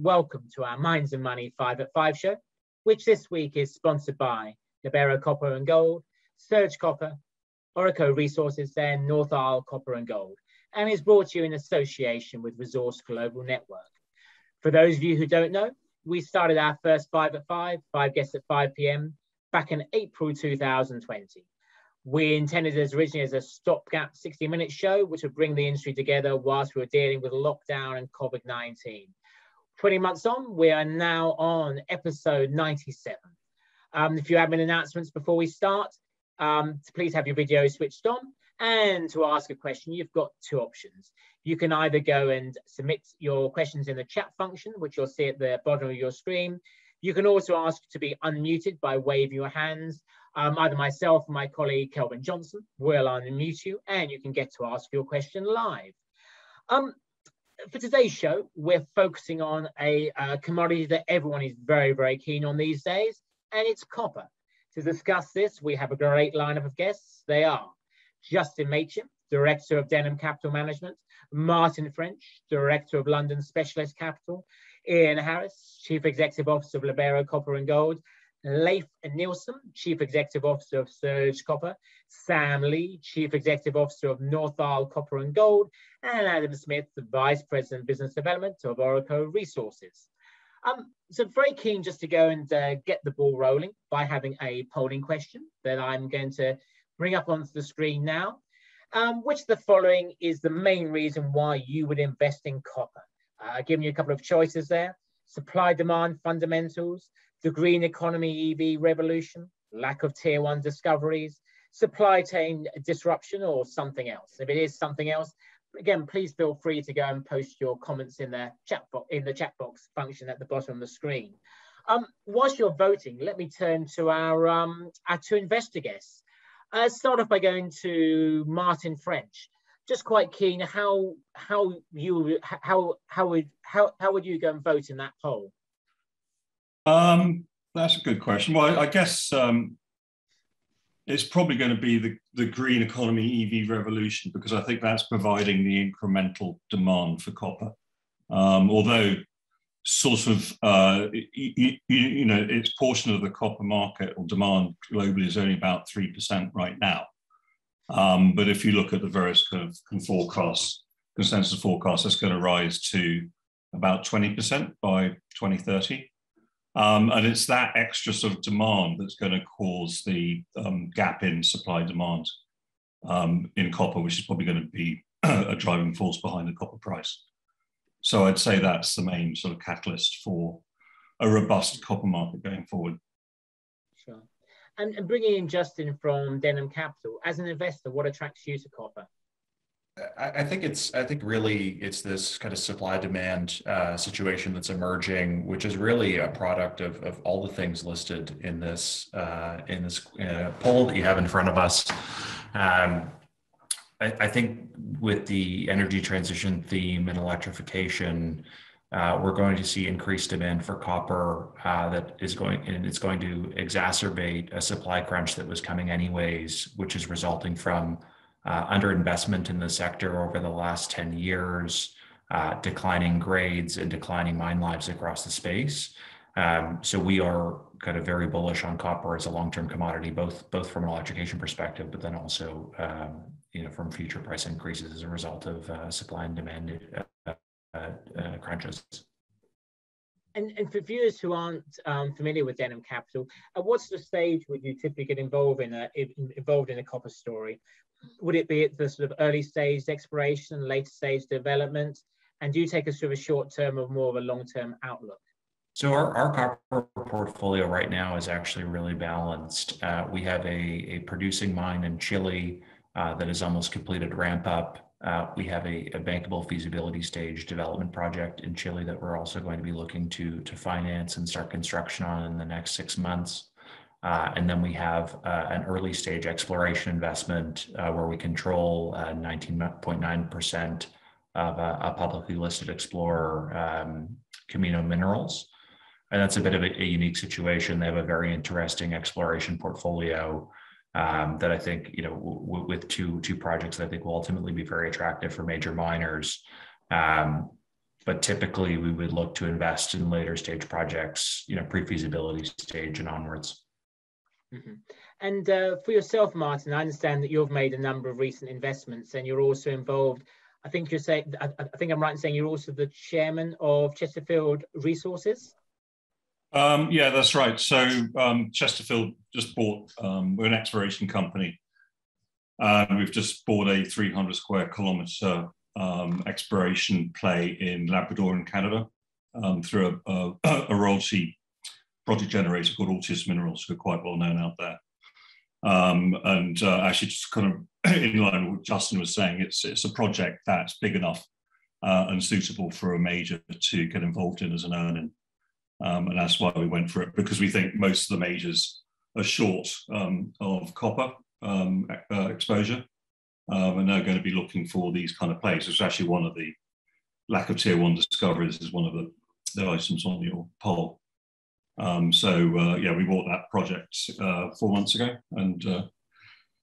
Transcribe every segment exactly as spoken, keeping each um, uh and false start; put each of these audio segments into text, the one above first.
Welcome to our Mines and Money five at five show, which this week is sponsored by Libero Copper and Gold, Surge Copper, Oroco Resources, then North Isle Copper and Gold, and is brought to you in association with Resource Global Network. For those of you who don't know, we started our first five at five, five guests at five p m, back in April two thousand twenty. We intended this originally as a stopgap sixty minute show, which would bring the industry together whilst we were dealing with lockdown and COVID nineteen. twenty months on, we are now on episode ninety-seven. Um, a few admin announcements before we start. Um, please have your video switched on. And to ask a question, you've got two options. You can either go and submit your questions in the chat function, which you'll see at the bottom of your screen. You can also ask to be unmuted by waving your hands. Um, either myself or my colleague, Kelvin Johnson, will unmute you, and you can get to ask your question live. Um, For today's show, we're focusing on a uh, commodity that everyone is very, very keen on these days, and it's copper. To discuss this, we have a great lineup of guests. They are Justin Machin, Director of Denham Capital Management, Martin French, Director of London Specialist Capital, Ian Harris, Chief Executive Officer of Libero Copper and Gold, Leif Nilsson, Chief Executive Officer of Surge Copper, Sam Lee, Chief Executive Officer of North Isle Copper and Gold, and Adam Smith, the Vice President of Business Development of Oroco Resources. Um, so very keen just to go and uh, get the ball rolling by having a polling question that I'm going to bring up onto the screen now. Um, which of the following is the main reason why you would invest in copper? Uh, I've given you a couple of choices there: supply-demand fundamentals, the green economy E V revolution, lack of tier one discoveries, supply chain disruption, or something else. If it is something else, again, please feel free to go and post your comments in the chat, bo in the chat box function at the bottom of the screen. Um, whilst you're voting, let me turn to our, um, our two investor guests. Uh, start off by going to Martin French. Just quite keen, how, how, you, how, how, would, how, how would you go and vote in that poll? Um, that's a good question. Well, I, I guess um, it's probably going to be the, the green economy E V revolution, because I think that's providing the incremental demand for copper. Um, although sort of, uh, you, you, you know, its portion of the copper market or demand globally is only about three percent right now. Um, but if you look at the various kind of forecasts, consensus forecasts, that's going to rise to about twenty percent by twenty thirty. Um, and it's that extra sort of demand that's going to cause the um, gap in supply demand um, in copper, which is probably going to be a driving force behind the copper price. So I'd say that's the main sort of catalyst for a robust copper market going forward. Sure. And, and bringing in Justin from Denham Capital, as an investor, what attracts you to copper? I think it's, I think really it's this kind of supply demand uh, situation that's emerging, which is really a product of, of all the things listed in this, uh, in this uh, poll that you have in front of us. Um, I, I think with the energy transition theme and electrification, uh, we're going to see increased demand for copper uh, that is going, and it's going to exacerbate a supply crunch that was coming anyways, which is resulting from Uh, underinvestment in the sector over the last ten years, uh, declining grades and declining mine lives across the space. Um, so we are kind of very bullish on copper as a long-term commodity, both both from an electrification perspective, but then also um, you know, from future price increases as a result of uh, supply and demand uh, uh, uh, crunches. And, and for viewers who aren't um, familiar with Denham Capital, at what sort of stage would you typically get involved in a involved in a copper story? Would it be at the sort of early stage exploration, later stage development? And do you take us through a short term or more of a long term outlook? So our, our copper portfolio right now is actually really balanced. Uh, we have a, a producing mine in Chile uh, that is almost completed ramp up. Uh, we have a, a bankable feasibility stage development project in Chile that we're also going to be looking to, to finance and start construction on in the next six months. Uh, and then we have uh, an early stage exploration investment uh, where we control nineteen point nine percent uh, of a, a publicly listed explorer, um, Camino Minerals. And that's a bit of a, a unique situation. They have a very interesting exploration portfolio um, that I think, you know, w with two, two projects that I think will ultimately be very attractive for major miners. Um, but typically we would look to invest in later stage projects, you know, pre-feasibility stage and onwards. Mm-hmm. And uh, for yourself, Martin, I understand that you've made a number of recent investments, and you're also involved. I think you're saying, I, I think I'm right in saying you're also the chairman of Chesterfield Resources. Um, yeah, that's right. So um, Chesterfield just bought, um, we're an exploration company. Uh, we've just bought a three hundred square kilometre um, exploration play in Labrador in Canada um, through a, a, a royalty project generator called Altius Minerals, who are quite well known out there. Um, and uh, actually, just kind of in line with what Justin was saying, it's, it's a project that's big enough uh, and suitable for a major to get involved in as an earn-in. Um, and that's why we went for it, because we think most of the majors are short um, of copper um, uh, exposure, um, and they're going to be looking for these kind of plays. It's actually one of the lack of tier one discoveries is one of the, the items on your poll. Um, so, uh, yeah, we bought that project uh, four months ago, and uh,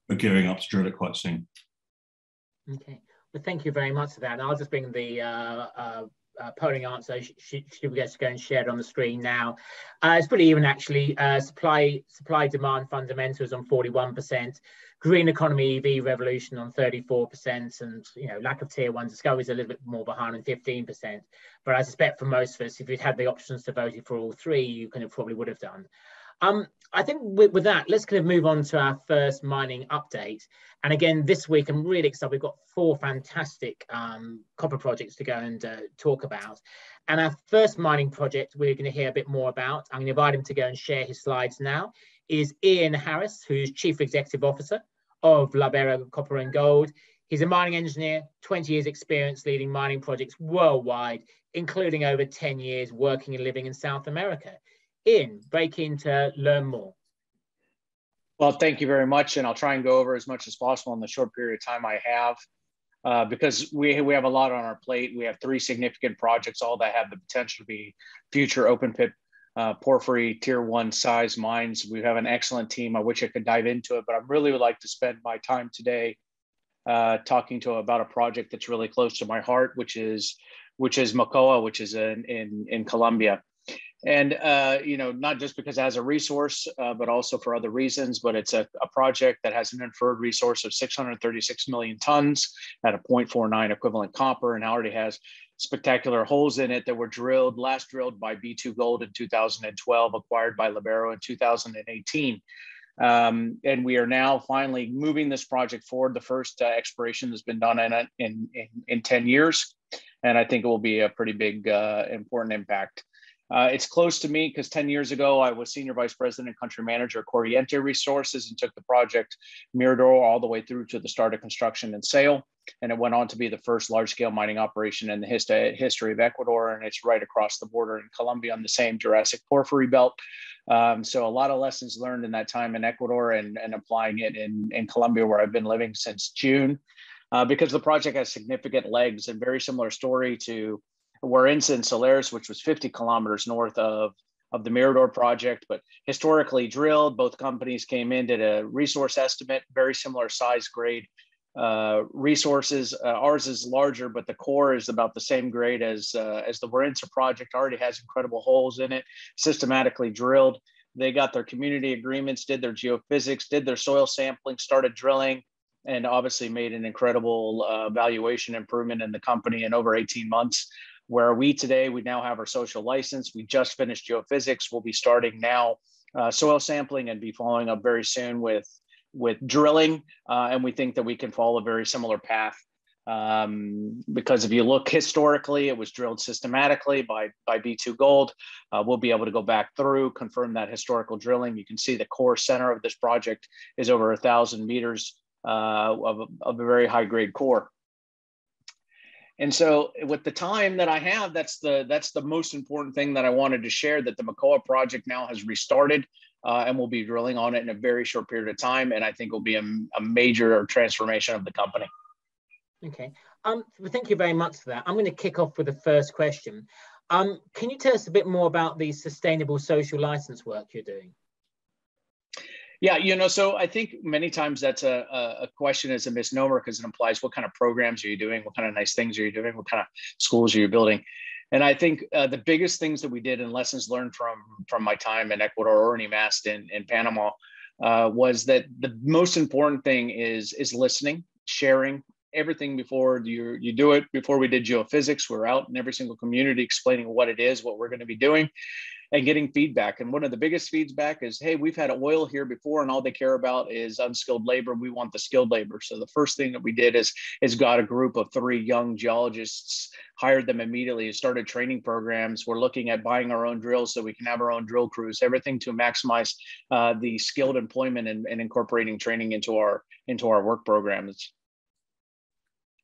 we're gearing up to drill it quite soon. Okay. Well, thank you very much for that. And I'll just bring the uh, uh, uh, polling answer. Should we get to go and share it on the screen now? Uh, it's pretty even, actually. Uh, supply, supply demand fundamentals on forty-one percent, green economy E V revolution on thirty-four percent, and, you know, lack of tier one discoveries a little bit more behind on fifteen percent. But I suspect for most of us, if you'd had the options to vote for all three, you kind of probably would have done. Um, I think with, with that, let's kind of move on to our first mining update. And again, this week, I'm really excited. We've got four fantastic um, copper projects to go and uh, talk about. And our first mining project we're going to hear a bit more about, I'm going to invite him to go and share his slides now, is Ian Harris, who's Chief Executive Officer of Libero Copper and Gold. He's a mining engineer, twenty years experience leading mining projects worldwide, including over ten years working and living in South America. Ian, break in to learn more. Well, thank you very much. And I'll try and go over as much as possible in the short period of time I have, uh, because we, we have a lot on our plate. We have three significant projects, all that have the potential to be future open pit uh, porphyry tier one size mines. We have an excellent team. I wish I could dive into it, but I really would like to spend my time today uh, talking to about a project that's really close to my heart, which is, which is Mocoa, which is in, in, in Colombia. And, uh, you know, not just because it has a resource, uh, but also for other reasons, but it's a, a project that has an inferred resource of six hundred thirty-six million tons at a zero point four nine equivalent copper, and already has spectacular holes in it that were drilled, last drilled by B two Gold in two thousand twelve, acquired by Libero in two thousand eighteen. Um, and we are now finally moving this project forward. The first uh, exploration has been done in, in, in, in ten years, and I think it will be a pretty big, uh, important impact. Uh, it's close to me because ten years ago, I was Senior Vice President and Country Manager at Corriente Resources and took the project Mirador all the way through to the start of construction and sale. And it went on to be the first large-scale mining operation in the hist history of Ecuador. And it's right across the border in Colombia on the same Jurassic porphyry belt. Um, so a lot of lessons learned in that time in Ecuador, and, and applying it in, in Colombia, where I've been living since June, uh, because the project has significant legs and very similar story to Warintza in Solaris, which was fifty kilometers north of, of the Mirador project, but historically drilled. Both companies came in, did a resource estimate, very similar size grade uh, resources. Uh, ours is larger, but the core is about the same grade as, uh, as the Warintza project, already has incredible holes in it, systematically drilled. They got their community agreements, did their geophysics, did their soil sampling, started drilling, and obviously made an incredible uh, valuation improvement in the company in over eighteen months. Where we today, we now have our social license. We just finished geophysics. We'll be starting now uh, soil sampling and be following up very soon with, with drilling. Uh, and we think that we can follow a very similar path, um, because if you look historically, it was drilled systematically by, by B two Gold. Uh, we'll be able to go back through, confirm that historical drilling. You can see the core center of this project is over a thousand meters uh, of, of a very high grade core. And so with the time that I have, that's the, that's the most important thing that I wanted to share, that the Mocoa project now has restarted, uh, and we'll be drilling on it in a very short period of time. And I think will be a, a major transformation of the company. Okay. Um, well, thank you very much for that. I'm going to kick off with the first question. Um, can you tell us a bit more about the sustainable social license work you're doing? Yeah, you know, so I think many times that's a, a question is a misnomer, because it implies what kind of programs are you doing? What kind of nice things are you doing? What kind of schools are you building? And I think uh, the biggest things that we did and lessons learned from, from my time in Ecuador or in Imast in, in Panama uh, was that the most important thing is, is listening, sharing everything before you, you do it. Before we did geophysics, we're out in every single community explaining what it is, what we're going to be doing, and getting feedback. And one of the biggest feedback is, hey, we've had oil here before and all they care about is unskilled labor. We want the skilled labor. So the first thing that we did is, is got a group of three young geologists, hired them immediately, started training programs. We're looking at buying our own drills so we can have our own drill crews, everything to maximize uh, the skilled employment and, and incorporating training into our, into our work programs.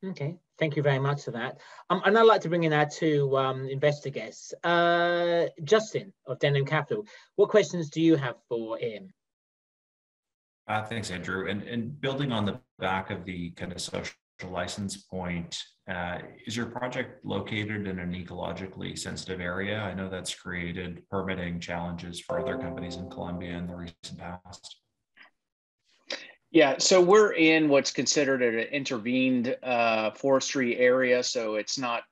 Okay, thank you very much for that. Um, and I'd like to bring in our two um, investor guests. Uh, Justin of Denham Capital, what questions do you have for Ian? Uh, thanks, Andrew. And, and building on the back of the kind of social license point, uh, is your project located in an ecologically sensitive area? I know that's created permitting challenges for other companies in Colombia in the recent past. Yeah, so we're in what's considered an intervened uh, forestry area, so it's not,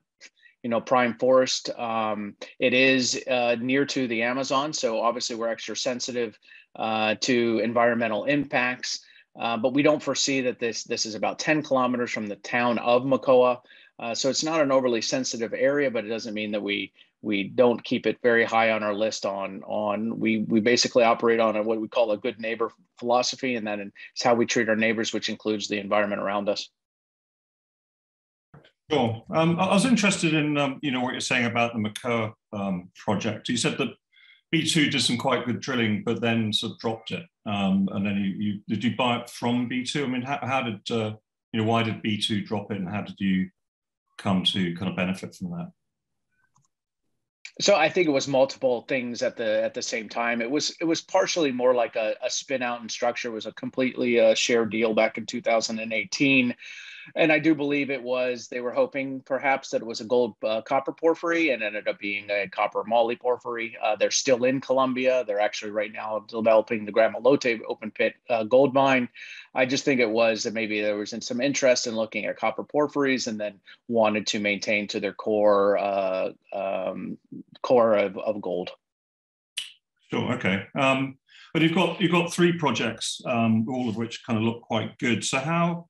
you know, prime forest. Um, it is uh, near to the Amazon, so obviously we're extra sensitive uh, to environmental impacts. Uh, but we don't foresee that this this is about ten kilometers from the town of Mocoa, uh, so it's not an overly sensitive area. But it doesn't mean that we we don't keep it very high on our list. On on we we basically operate on a, what we call a good neighbor philosophy, and that is how we treat our neighbors, which includes the environment around us. Sure. Um, I was interested in um, you know what you're saying about the Mocoa um, project. You said that B two did some quite good drilling, but then sort of dropped it. Um, and then you, you did you buy it from B two? I mean, how, how did uh, you know why did B two drop it, and how did you come to kind of benefit from that? So I think it was multiple things at the at the same time. It was it was partially more like a, a spin out and structure. It was a completely uh, shared deal back in two thousand eighteen. And I do believe it was, they were hoping perhaps that it was a gold uh, copper porphyry and ended up being a copper moly porphyry. Uh, they're still in Colombia. They're actually right now developing the Gramalote open pit uh, gold mine. I just think it was that maybe there was some interest in looking at copper porphyries and then wanted to maintain to their core uh, um, core of, of gold. Sure, okay. Um, but you've got, you've got three projects, um, all of which kind of look quite good. So how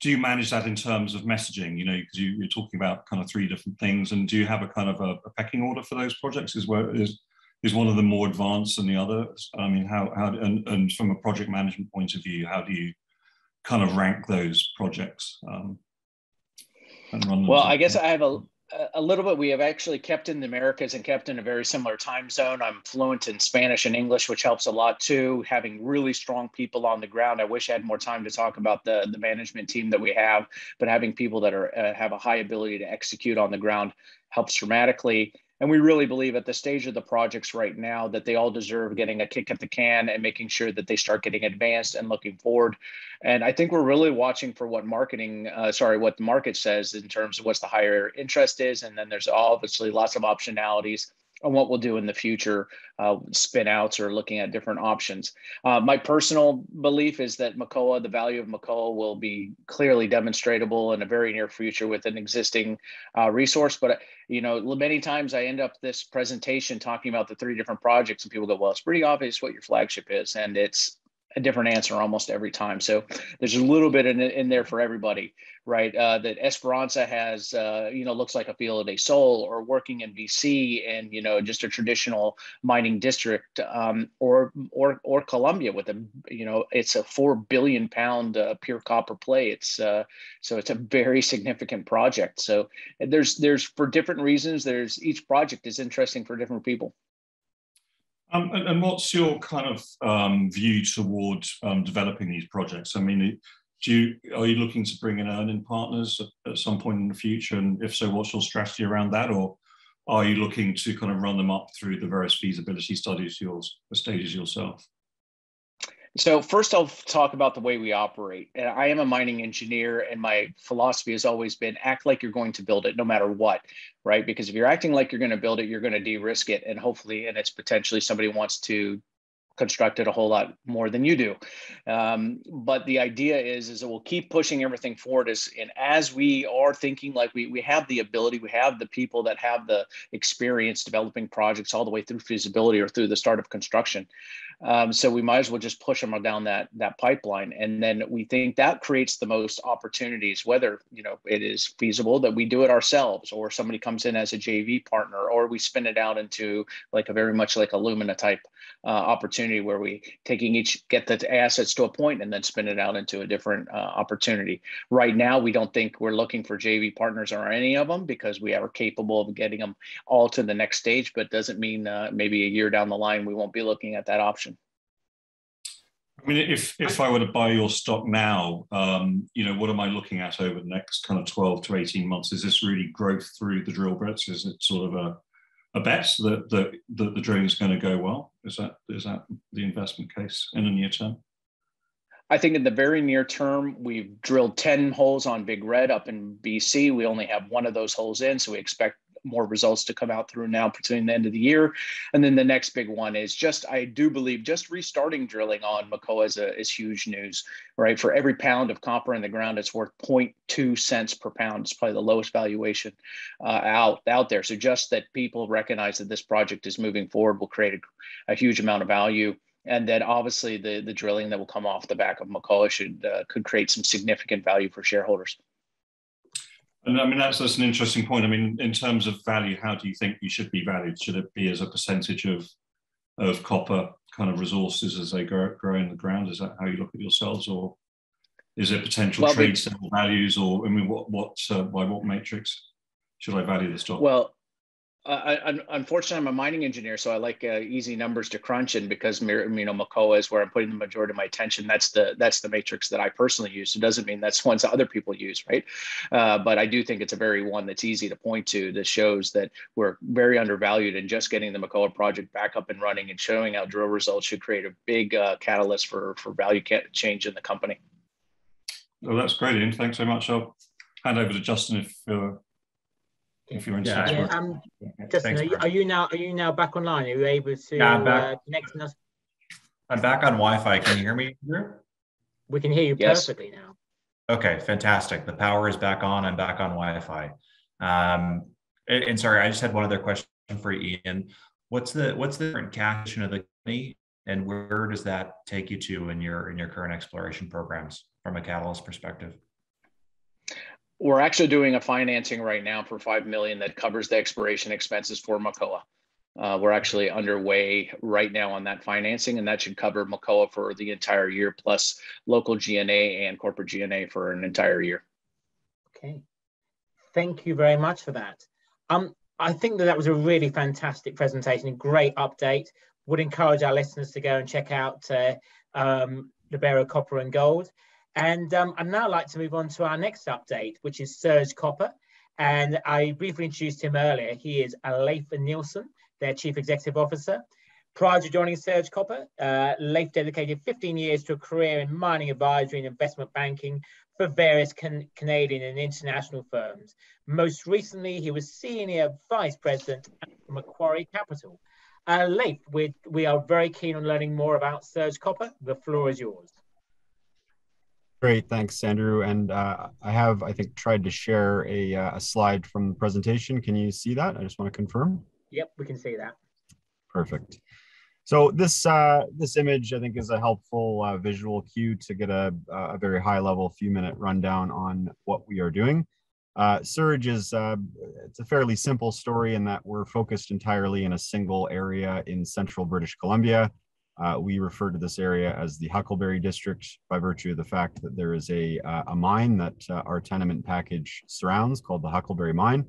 do you manage that in terms of messaging? You know, because you, you're talking about kind of three different things, and do you have a kind of a, a pecking order for those projects? Is where is is one of them more advanced than the other? I mean, how how and, and from a project management point of view, how do you kind of rank those projects? Um, and run them well, I guess I have a. A little bit. We have actually kept in the Americas and kept in a very similar time zone. I'm fluent in Spanish and English, which helps a lot too. Having really strong people on the ground. I wish I had more time to talk about the, the management team that we have, but having people that are uh, have a high ability to execute on the ground helps dramatically. And we really believe at the stage of the projects right now that they all deserve getting a kick at the can and making sure that they start getting advanced and looking forward. And I think we're really watching for what marketing, uh, sorry, what the market says in terms of what's the higher interest is. And then there's obviously lots of optionalities on what we'll do in the future, uh, spin outs or looking at different options. Uh, my personal belief is that Mocoa, the value of Mocoa will be clearly demonstrable in a very near future with an existing uh, resource. But, you know, many times I end up this presentation talking about the three different projects and people go, well, it's pretty obvious what your flagship is. And it's a different answer almost every time. So there's a little bit in, in there for everybody, right? Uh, that Esperanza has, uh, you know, looks like a Field de Sol, or working in B C and, you know, just a traditional mining district, um, or or or Colombia with a, you know, it's a four billion pound uh, pure copper play. It's uh, so it's a very significant project. So there's there's for different reasons. There's each project is interesting for different people. Um, and, and what's your kind of um, view towards um, developing these projects? I mean, do you, are you looking to bring in earning partners at, at some point in the future? And if so, what's your strategy around that? Or are you looking to kind of run them up through the various feasibility studies, yours, stages yourself? So first, I'll talk about the way we operate. And I am a mining engineer, and my philosophy has always been act like you're going to build it no matter what, right? Because if you're acting like you're going to build it, you're going to de-risk it. And hopefully, and it's potentially somebody wants to constructed a whole lot more than you do. Um, but the idea is, is that we'll keep pushing everything forward. As, and as we are thinking, like we, we have the ability, we have the people that have the experience developing projects all the way through feasibility or through the start of construction. Um, so we might as well just push them down that, that pipeline. And then we think that creates the most opportunities, whether, you know, it is feasible that we do it ourselves or somebody comes in as a J V partner, or we spin it out into like a very much like a Lumina type uh, opportunity where we taking each, get the assets to a point and then spin it out into a different uh, opportunity. Right now, we don't think we're looking for J V partners or any of them because we are capable of getting them all to the next stage, but doesn't mean uh, maybe a year down the line, we won't be looking at that option. I mean, if, if I were to buy your stock now, um, you know, what am I looking at over the next kind of twelve to eighteen months? Is this really growth through the drill bits? Is it sort of a, a bet that, that, that the drilling is going to go well? Is that, is that the investment case in the near term? I think in the very near term, we've drilled ten holes on Big Red up in B C. We only have one of those holes in, so we expect more results to come out through now between the end of the year. And then the next big one is just, I do believe just restarting drilling on Mocoa is, a, is huge news, right? For every pound of copper in the ground, it's worth zero point two cents per pound. It's probably the lowest valuation uh, out, out there. So just that people recognize that this project is moving forward will create a, a huge amount of value. And then obviously the, the drilling that will come off the back of Mocoa should, uh, could create some significant value for shareholders. And I mean, that's, that's an interesting point. I mean, in terms of value, how do you think you should be valued? Should it be as a percentage of of copper kind of resources as they grow, grow in the ground? Is that how you look at yourselves? Or is it potential well, trade sale values? Or, I mean, what, what uh, by what matrix should I value the stock? Well, I, I, unfortunately, I'm a mining engineer, so I like uh, easy numbers to crunch. And because you know, Mocoa is where I'm putting the majority of my attention, that's the that's the matrix that I personally use. It doesn't mean that's ones that other people use, right? Uh, but I do think it's a very one that's easy to point to that shows that we're very undervalued. And just getting the Mocoa project back up and running and showing out drill results should create a big uh, catalyst for for value change in the company. Well, that's great, Ian. Thanks so much. I'll hand over to Justin if. Uh... If you're yeah, yeah, um, Justin, are you, are you now are you now back online? Are you able to yeah, I'm back. Uh, connect us? I'm back on Wi-Fi. Can you hear me? We can hear you yes. perfectly now. Okay, fantastic. The power is back on. I'm back on Wi-Fi. Um, and, and sorry, I just had one other question for Ian. What's the what's the current cash of the company, and where does that take you to in your in your current exploration programs from a catalyst perspective? We're actually doing a financing right now for five million dollars that covers the expiration expenses for Mocoa. Uh, we're actually underway right now on that financing, and that should cover Mocoa for the entire year, plus local G N A and corporate G N A for an entire year. Okay, thank you very much for that. Um, I think that that was a really fantastic presentation, a great update. Would encourage our listeners to go and check out uh, um, Libero Copper and Gold. And um, I'd now like to move on to our next update, which is Surge Copper. And I briefly introduced him earlier. He is Leif Nilsson, their Chief Executive Officer. Prior to joining Surge Copper, uh, Leif dedicated fifteen years to a career in mining advisory and investment banking for various can Canadian and international firms. Most recently, he was Senior Vice President at Macquarie Capital. Uh, Leif, we, we are very keen on learning more about Surge Copper. The floor is yours. Great, thanks, Andrew. And uh, I have, I think, tried to share a, uh, a slide from the presentation. Can you see that? I just want to confirm. Yep, we can see that. Perfect. So this uh, this image, I think, is a helpful uh, visual cue to get a, a very high-level, few-minute rundown on what we are doing. Uh, Surge is uh, it's a fairly simple story in that we're focused entirely in a single area in central British Columbia. Uh, we refer to this area as the Huckleberry District by virtue of the fact that there is a, uh, a mine that uh, our tenement package surrounds called the Huckleberry Mine.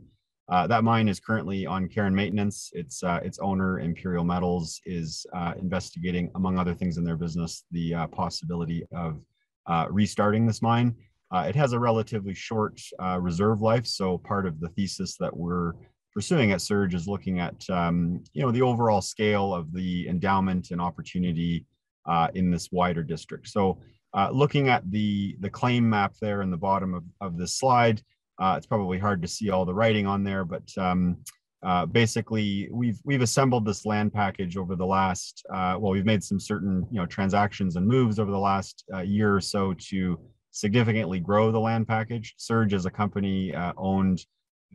Uh, that mine is currently on care and maintenance. Its, uh, its owner, Imperial Metals, is uh, investigating, among other things in their business, the uh, possibility of uh, restarting this mine. Uh, it has a relatively short uh, reserve life, so part of the thesis that we're pursuing at Surge is looking at um, you know, the overall scale of the endowment and opportunity uh, in this wider district. So uh, looking at the, the claim map there in the bottom of, of this slide, uh, it's probably hard to see all the writing on there, but um, Uh, basically, we've we've assembled this land package over the last, uh, well, we've made some certain you know transactions and moves over the last uh, year or so to significantly grow the land package. Surge as a company uh, owned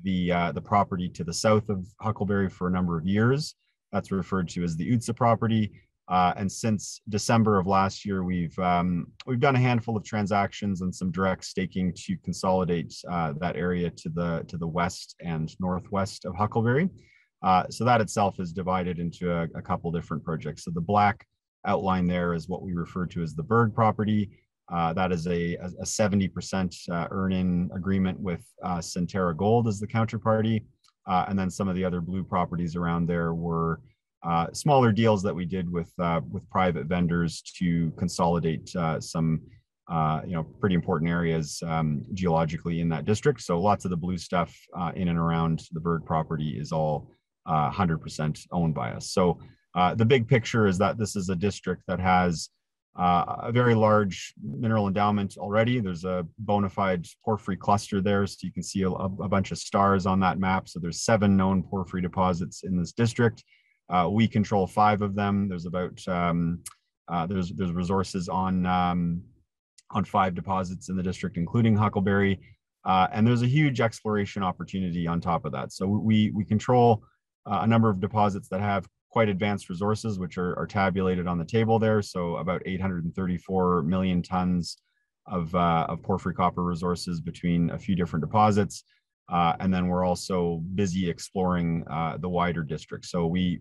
the uh, the property to the south of Huckleberry for a number of years. That's referred to as the Utsa property. Uh, and since December of last year, we've um, we've done a handful of transactions and some direct staking to consolidate uh, that area to the to the west and northwest of Huckleberry. Uh, so that itself is divided into a, a couple different projects. So the black outline there is what we refer to as the Berg property. Uh, that is a a seventy percent uh, earn-in agreement with uh, Centerra Gold as the counterparty, uh, and then some of the other blue properties around there were. Uh, smaller deals that we did with uh, with private vendors to consolidate uh, some uh, you know pretty important areas um, geologically in that district. So lots of the blue stuff uh, in and around the Berg property is all uh, one hundred percent owned by us. So uh, the big picture is that this is a district that has uh, a very large mineral endowment already. There's a bona fide porphyry cluster there, so you can see a, a bunch of stars on that map. So there's seven known porphyry deposits in this district. Uh, we control five of them. There's about um, uh, there's there's resources on um, on five deposits in the district, including Huckleberry, uh, and there's a huge exploration opportunity on top of that. So we we control uh, a number of deposits that have quite advanced resources, which are, are tabulated on the table there. So about eight hundred thirty-four million tons of uh, of porphyry copper resources between a few different deposits, uh, and then we're also busy exploring uh, the wider district. So we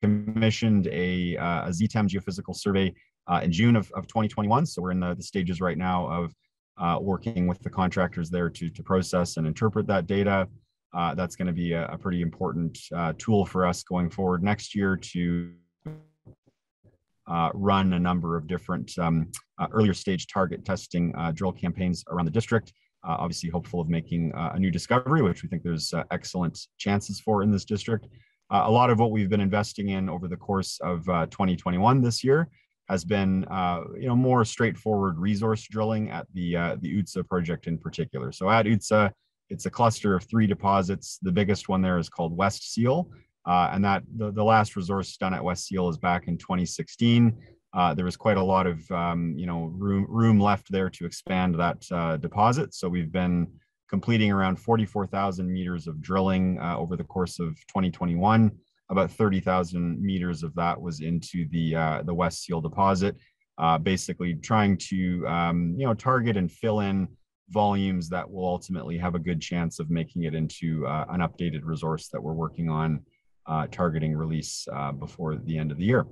commissioned a, uh, a Z TEM geophysical survey uh, in June of, of twenty twenty-one. So we're in the, the stages right now of uh, working with the contractors there to, to process and interpret that data. Uh, that's going to be a, a pretty important uh, tool for us going forward next year to uh, run a number of different um, uh, earlier stage target testing uh, drill campaigns around the district. Uh, obviously hopeful of making uh, a new discovery, which we think there's uh, excellent chances for in this district. Uh, a lot of what we've been investing in over the course of uh, twenty twenty-one this year has been, uh, you know, more straightforward resource drilling at the uh, the Utsa project in particular. So at Utsa, it's a cluster of three deposits. The biggest one there is called West Seal, uh, and that the, the last resource done at West Seal is back in twenty sixteen. Uh, there was quite a lot of, um, you know, room room left there to expand that uh, deposit. So we've been completing around forty-four thousand meters of drilling uh, over the course of twenty twenty-one. About thirty thousand meters of that was into the uh, the West Seal deposit, uh, basically trying to um, you know target and fill in volumes that will ultimately have a good chance of making it into uh, an updated resource that we're working on uh, targeting release uh, before the end of the year.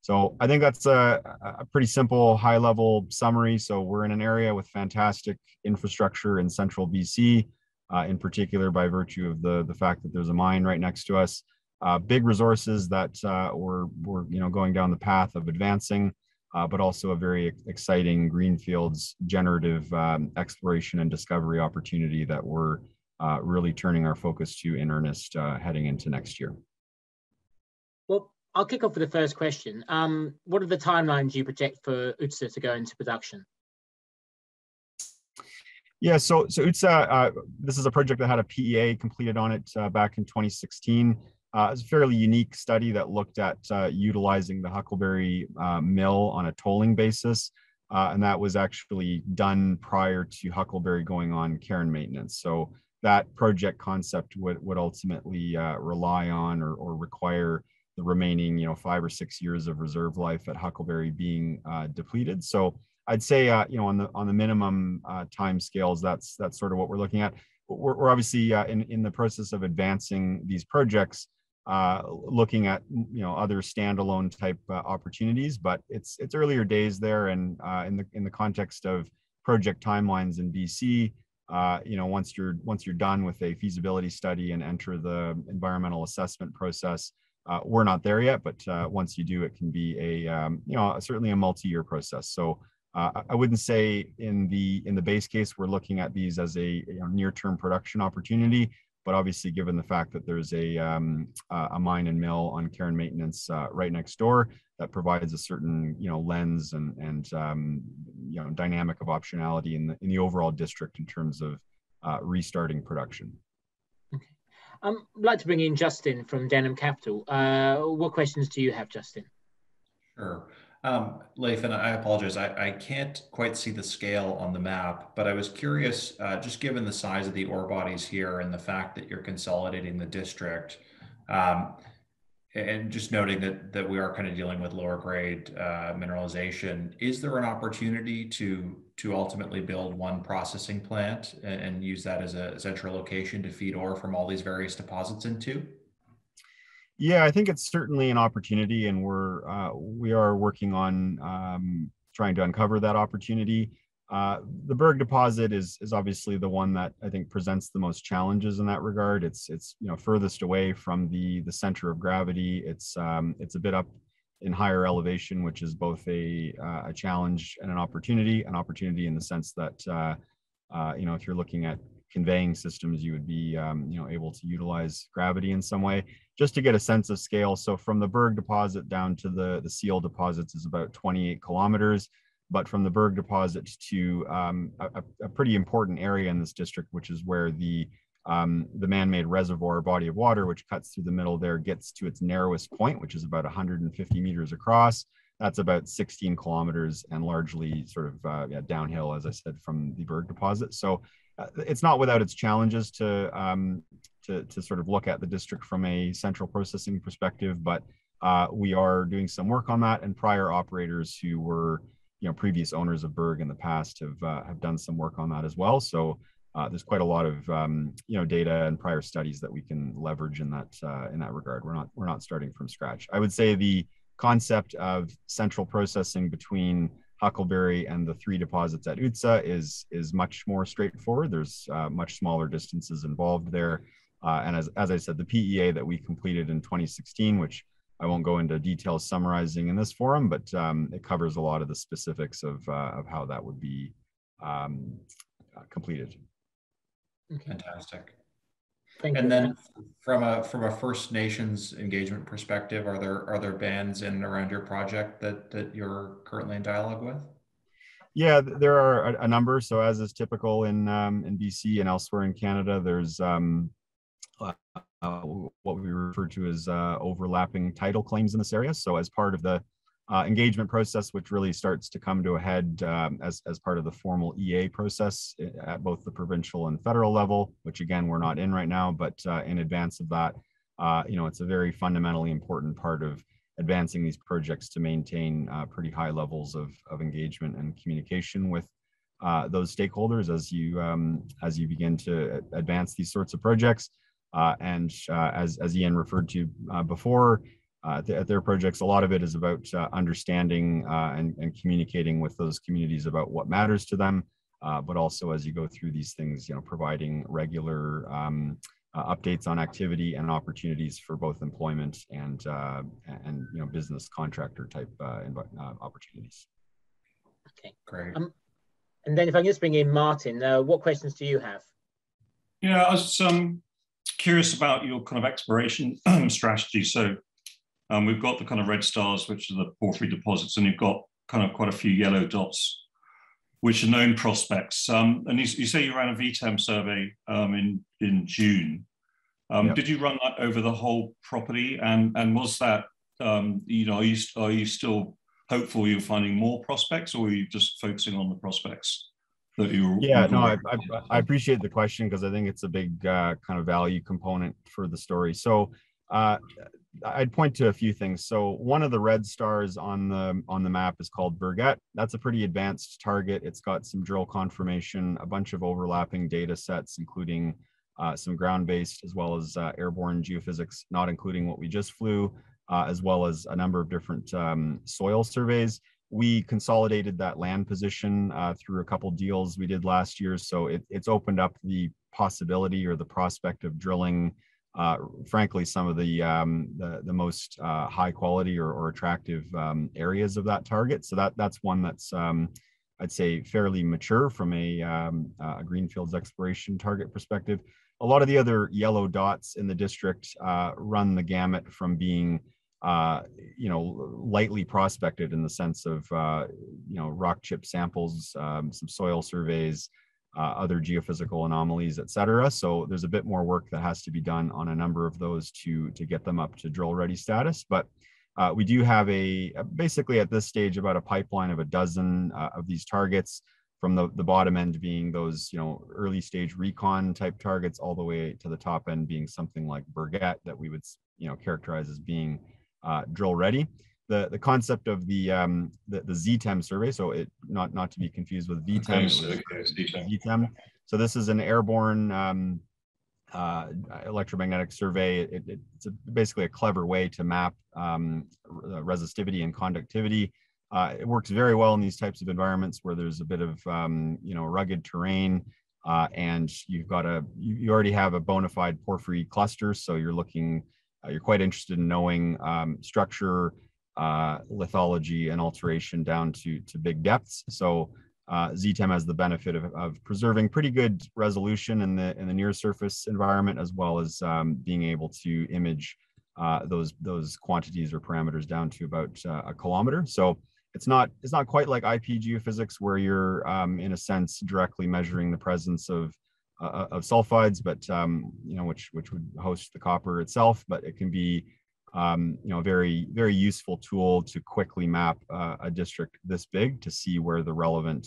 So I think that's a, a pretty simple high-level summary. So we're in an area with fantastic infrastructure in central B C, uh, in particular by virtue of the, the fact that there's a mine right next to us. Uh, big resources that uh, we're, we're you know, going down the path of advancing, uh, but also a very exciting greenfields generative um, exploration and discovery opportunity that we're uh, really turning our focus to in earnest uh, heading into next year. Well, I'll kick off with the first question. Um, what are the timelines you project for Utsa to go into production? Yeah, so, so Utsa, uh, this is a project that had a P E A completed on it uh, back in twenty sixteen. Uh, it was a fairly unique study that looked at uh, utilizing the Huckleberry uh, mill on a tolling basis. Uh, and that was actually done prior to Huckleberry going on care and maintenance. So that project concept would, would ultimately uh, rely on or, or require the remaining, you know, five or six years of reserve life at Huckleberry being uh, depleted. So I'd say, uh, you know, on the on the minimum uh, time scales, that's that's sort of what we're looking at. We're, we're obviously uh, in in the process of advancing these projects, uh, looking at you know other standalone type uh, opportunities, but it's it's earlier days there, and uh, in the in the context of project timelines in B C. Uh, you know, once you're once you're done with a feasibility study and enter the environmental assessment process. Uh, we're not there yet, but uh, once you do, it can be a um, you know certainly a multi-year process. So uh, I wouldn't say in the in the base case we're looking at these as a you know, near-term production opportunity, but obviously given the fact that there's a um, a mine and mill on care and maintenance uh, right next door, that provides a certain you know lens and and um, you know dynamic of optionality in the in the overall district in terms of uh, restarting production. Um, I'd like to bring in Justin from Denham Capital. Uh, what questions do you have, Justin? Sure. Um, Leif, and I apologize, I, I can't quite see the scale on the map, but I was curious, uh, just given the size of the ore bodies here and the fact that you're consolidating the district, um, and just noting that, that we are kind of dealing with lower grade uh, mineralization, is there an opportunity to, to ultimately build one processing plant and, and use that as a central location to feed ore from all these various deposits into? Yeah, I think it's certainly an opportunity, and we're uh, we are working on um, trying to uncover that opportunity. Uh, the Berg deposit is is obviously the one that I think presents the most challenges in that regard. It's it's you know furthest away from the the center of gravity. It's um, it's a bit up in higher elevation, which is both a uh, a challenge and an opportunity. An opportunity in the sense that uh, uh, you know if you're looking at conveying systems, you would be um, you know able to utilize gravity in some way. Just to get a sense of scale, so from the Berg deposit down to the the Seal deposits is about twenty-eight kilometers, but from the Berg deposit to um, a, a pretty important area in this district, which is where the um, the man-made reservoir body of water, which cuts through the middle there, gets to its narrowest point, which is about one hundred fifty meters across. That's about sixteen kilometers and largely sort of uh, yeah, downhill, as I said, from the Berg deposit. So it's not without its challenges to, um, to, to sort of look at the district from a central processing perspective, but uh, we are doing some work on that, and prior operators who were, you know, previous owners of Berg in the past have, uh, have done some work on that as well. So uh, there's quite a lot of, um, you know, data and prior studies that we can leverage in that, uh, in that regard. We're not, we're not starting from scratch. I would say the concept of central processing between Huckleberry and the three deposits at Utsa is is much more straightforward. There's uh, much smaller distances involved there. Uh, and as, as I said, the P E A that we completed in twenty sixteen, which I won't go into details summarizing in this forum, but um, it covers a lot of the specifics of, uh, of how that would be um, uh, completed. Okay. Fantastic. Thank and you. Then from a from a First Nations engagement perspective, are there are there bands in and around your project that that you're currently in dialogue with? Yeah, there are a, a number. So as is typical in um, in B C and elsewhere in Canada, there's um, uh, uh, what we refer to as uh, overlapping title claims in this area. So as part of the uh, engagement process, which really starts to come to a head um, as as part of the formal E A process at both the provincial and federal level, which again we're not in right now, but uh, in advance of that, uh, you know, it's a very fundamentally important part of advancing these projects to maintain uh, pretty high levels of of engagement and communication with uh, those stakeholders as you um, as you begin to advance these sorts of projects, uh, and uh, as as Ian referred to uh, before. Uh, at their projects, a lot of it is about uh, understanding uh, and, and communicating with those communities about what matters to them, uh, but also as you go through these things, you know, providing regular um, uh, updates on activity and opportunities for both employment and uh, and you know business contractor type uh, uh, opportunities. Okay, great. Um, and then if I can just bring in Martin, uh, what questions do you have? Yeah, I was um, curious about your kind of exploration strategy. So. Um, we've got the kind of red stars, which are the porphyry deposits, and you've got kind of quite a few yellow dots, which are known prospects. Um, and you, you say you ran a Z T E M survey um, in, in June. Um, yep. Did you run that over the whole property? And, and was that, um, you know, are you, are you still hopeful you're finding more prospects, or are you just focusing on the prospects? You're, yeah, you're no, I, I, I appreciate the question, because I think it's a big uh, kind of value component for the story. So uh, I'd point to a few things. So one of the red stars on the on the map is called Bergette. That's a pretty advanced target. It's got some drill confirmation, a bunch of overlapping data sets, including uh, some ground-based as well as uh, airborne geophysics, not including what we just flew, uh, as well as a number of different um, soil surveys. We consolidated that land position uh, through a couple deals we did last year. So it, it's opened up the possibility or the prospect of drilling Uh, frankly, some of the um, the, the most uh, high quality or, or attractive um, areas of that target. So that that's one that's um, I'd say fairly mature from a, um, a greenfields exploration target perspective. A lot of the other yellow dots in the district uh, run the gamut from being uh, you know lightly prospected in the sense of uh, you know rock chip samples, um, some soil surveys. uh, other geophysical anomalies, et cetera. So there's a bit more work that has to be done on a number of those to, to get them up to drill ready status. But uh, we do have a, basically at this stage, about a pipeline of a dozen uh, of these targets, from the, the bottom end being those, you know, early stage recon type targets, all the way to the top end being something like Berget that we would, you know, characterize as being uh, drill ready. The, the concept of the, um, the, the Z TEM survey, so it not, not to be confused with V TEM, okay, Z TEM. So this is an airborne um, uh, electromagnetic survey. It, it, it's a, basically a clever way to map um, resistivity and conductivity. Uh, it works very well in these types of environments where there's a bit of, um, you know, rugged terrain, uh, and you've got a, you, you already have a bona fide porphyry cluster. So you're looking, uh, you're quite interested in knowing um, structure, uh, lithology, and alteration down to, to big depths. So uh, Z TEM has the benefit of, of preserving pretty good resolution in the, in the near surface environment, as well as um, being able to image uh, those, those quantities or parameters down to about uh, a kilometer. So It's not, it's not quite like I P geophysics, where you're, um, in a sense, directly measuring the presence of, uh, of sulfides, but, um, you know, which, which would host the copper itself, but it can be, um, you know, a very, very useful tool to quickly map uh, a district this big to see where the relevant,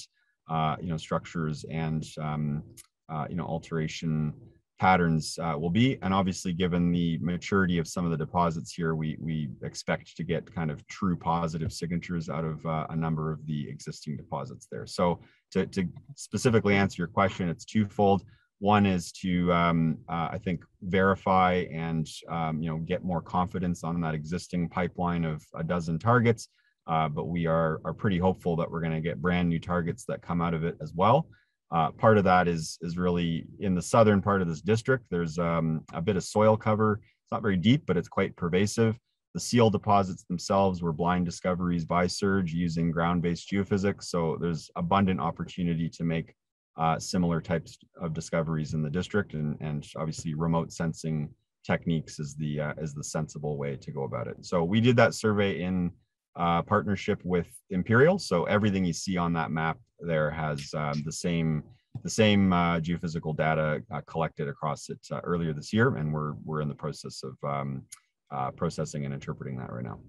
uh, you know, structures and, um, uh, you know, alteration patterns uh, will be. And obviously, given the maturity of some of the deposits here, we, we expect to get kind of true positive signatures out of uh, a number of the existing deposits there. So to, to specifically answer your question, it's twofold. One is to, um, uh, I think, verify and, um, you know, get more confidence on that existing pipeline of a dozen targets. Uh, but we are, are pretty hopeful that we're going to get brand new targets that come out of it as well. Uh, part of that is, is really in the southern part of this district. There's um, a bit of soil cover. It's not very deep, but it's quite pervasive. The seal deposits themselves were blind discoveries by Surge using ground-based geophysics. So there's abundant opportunity to make uh, similar types of discoveries in the district. And, and obviously remote sensing techniques is the, uh, is the sensible way to go about it. So we did that survey in uh, partnership with Imperial. So everything you see on that map there has um, the same the same uh, geophysical data uh, collected across it uh, earlier this year, and we're we're in the process of um, uh, processing and interpreting that right now.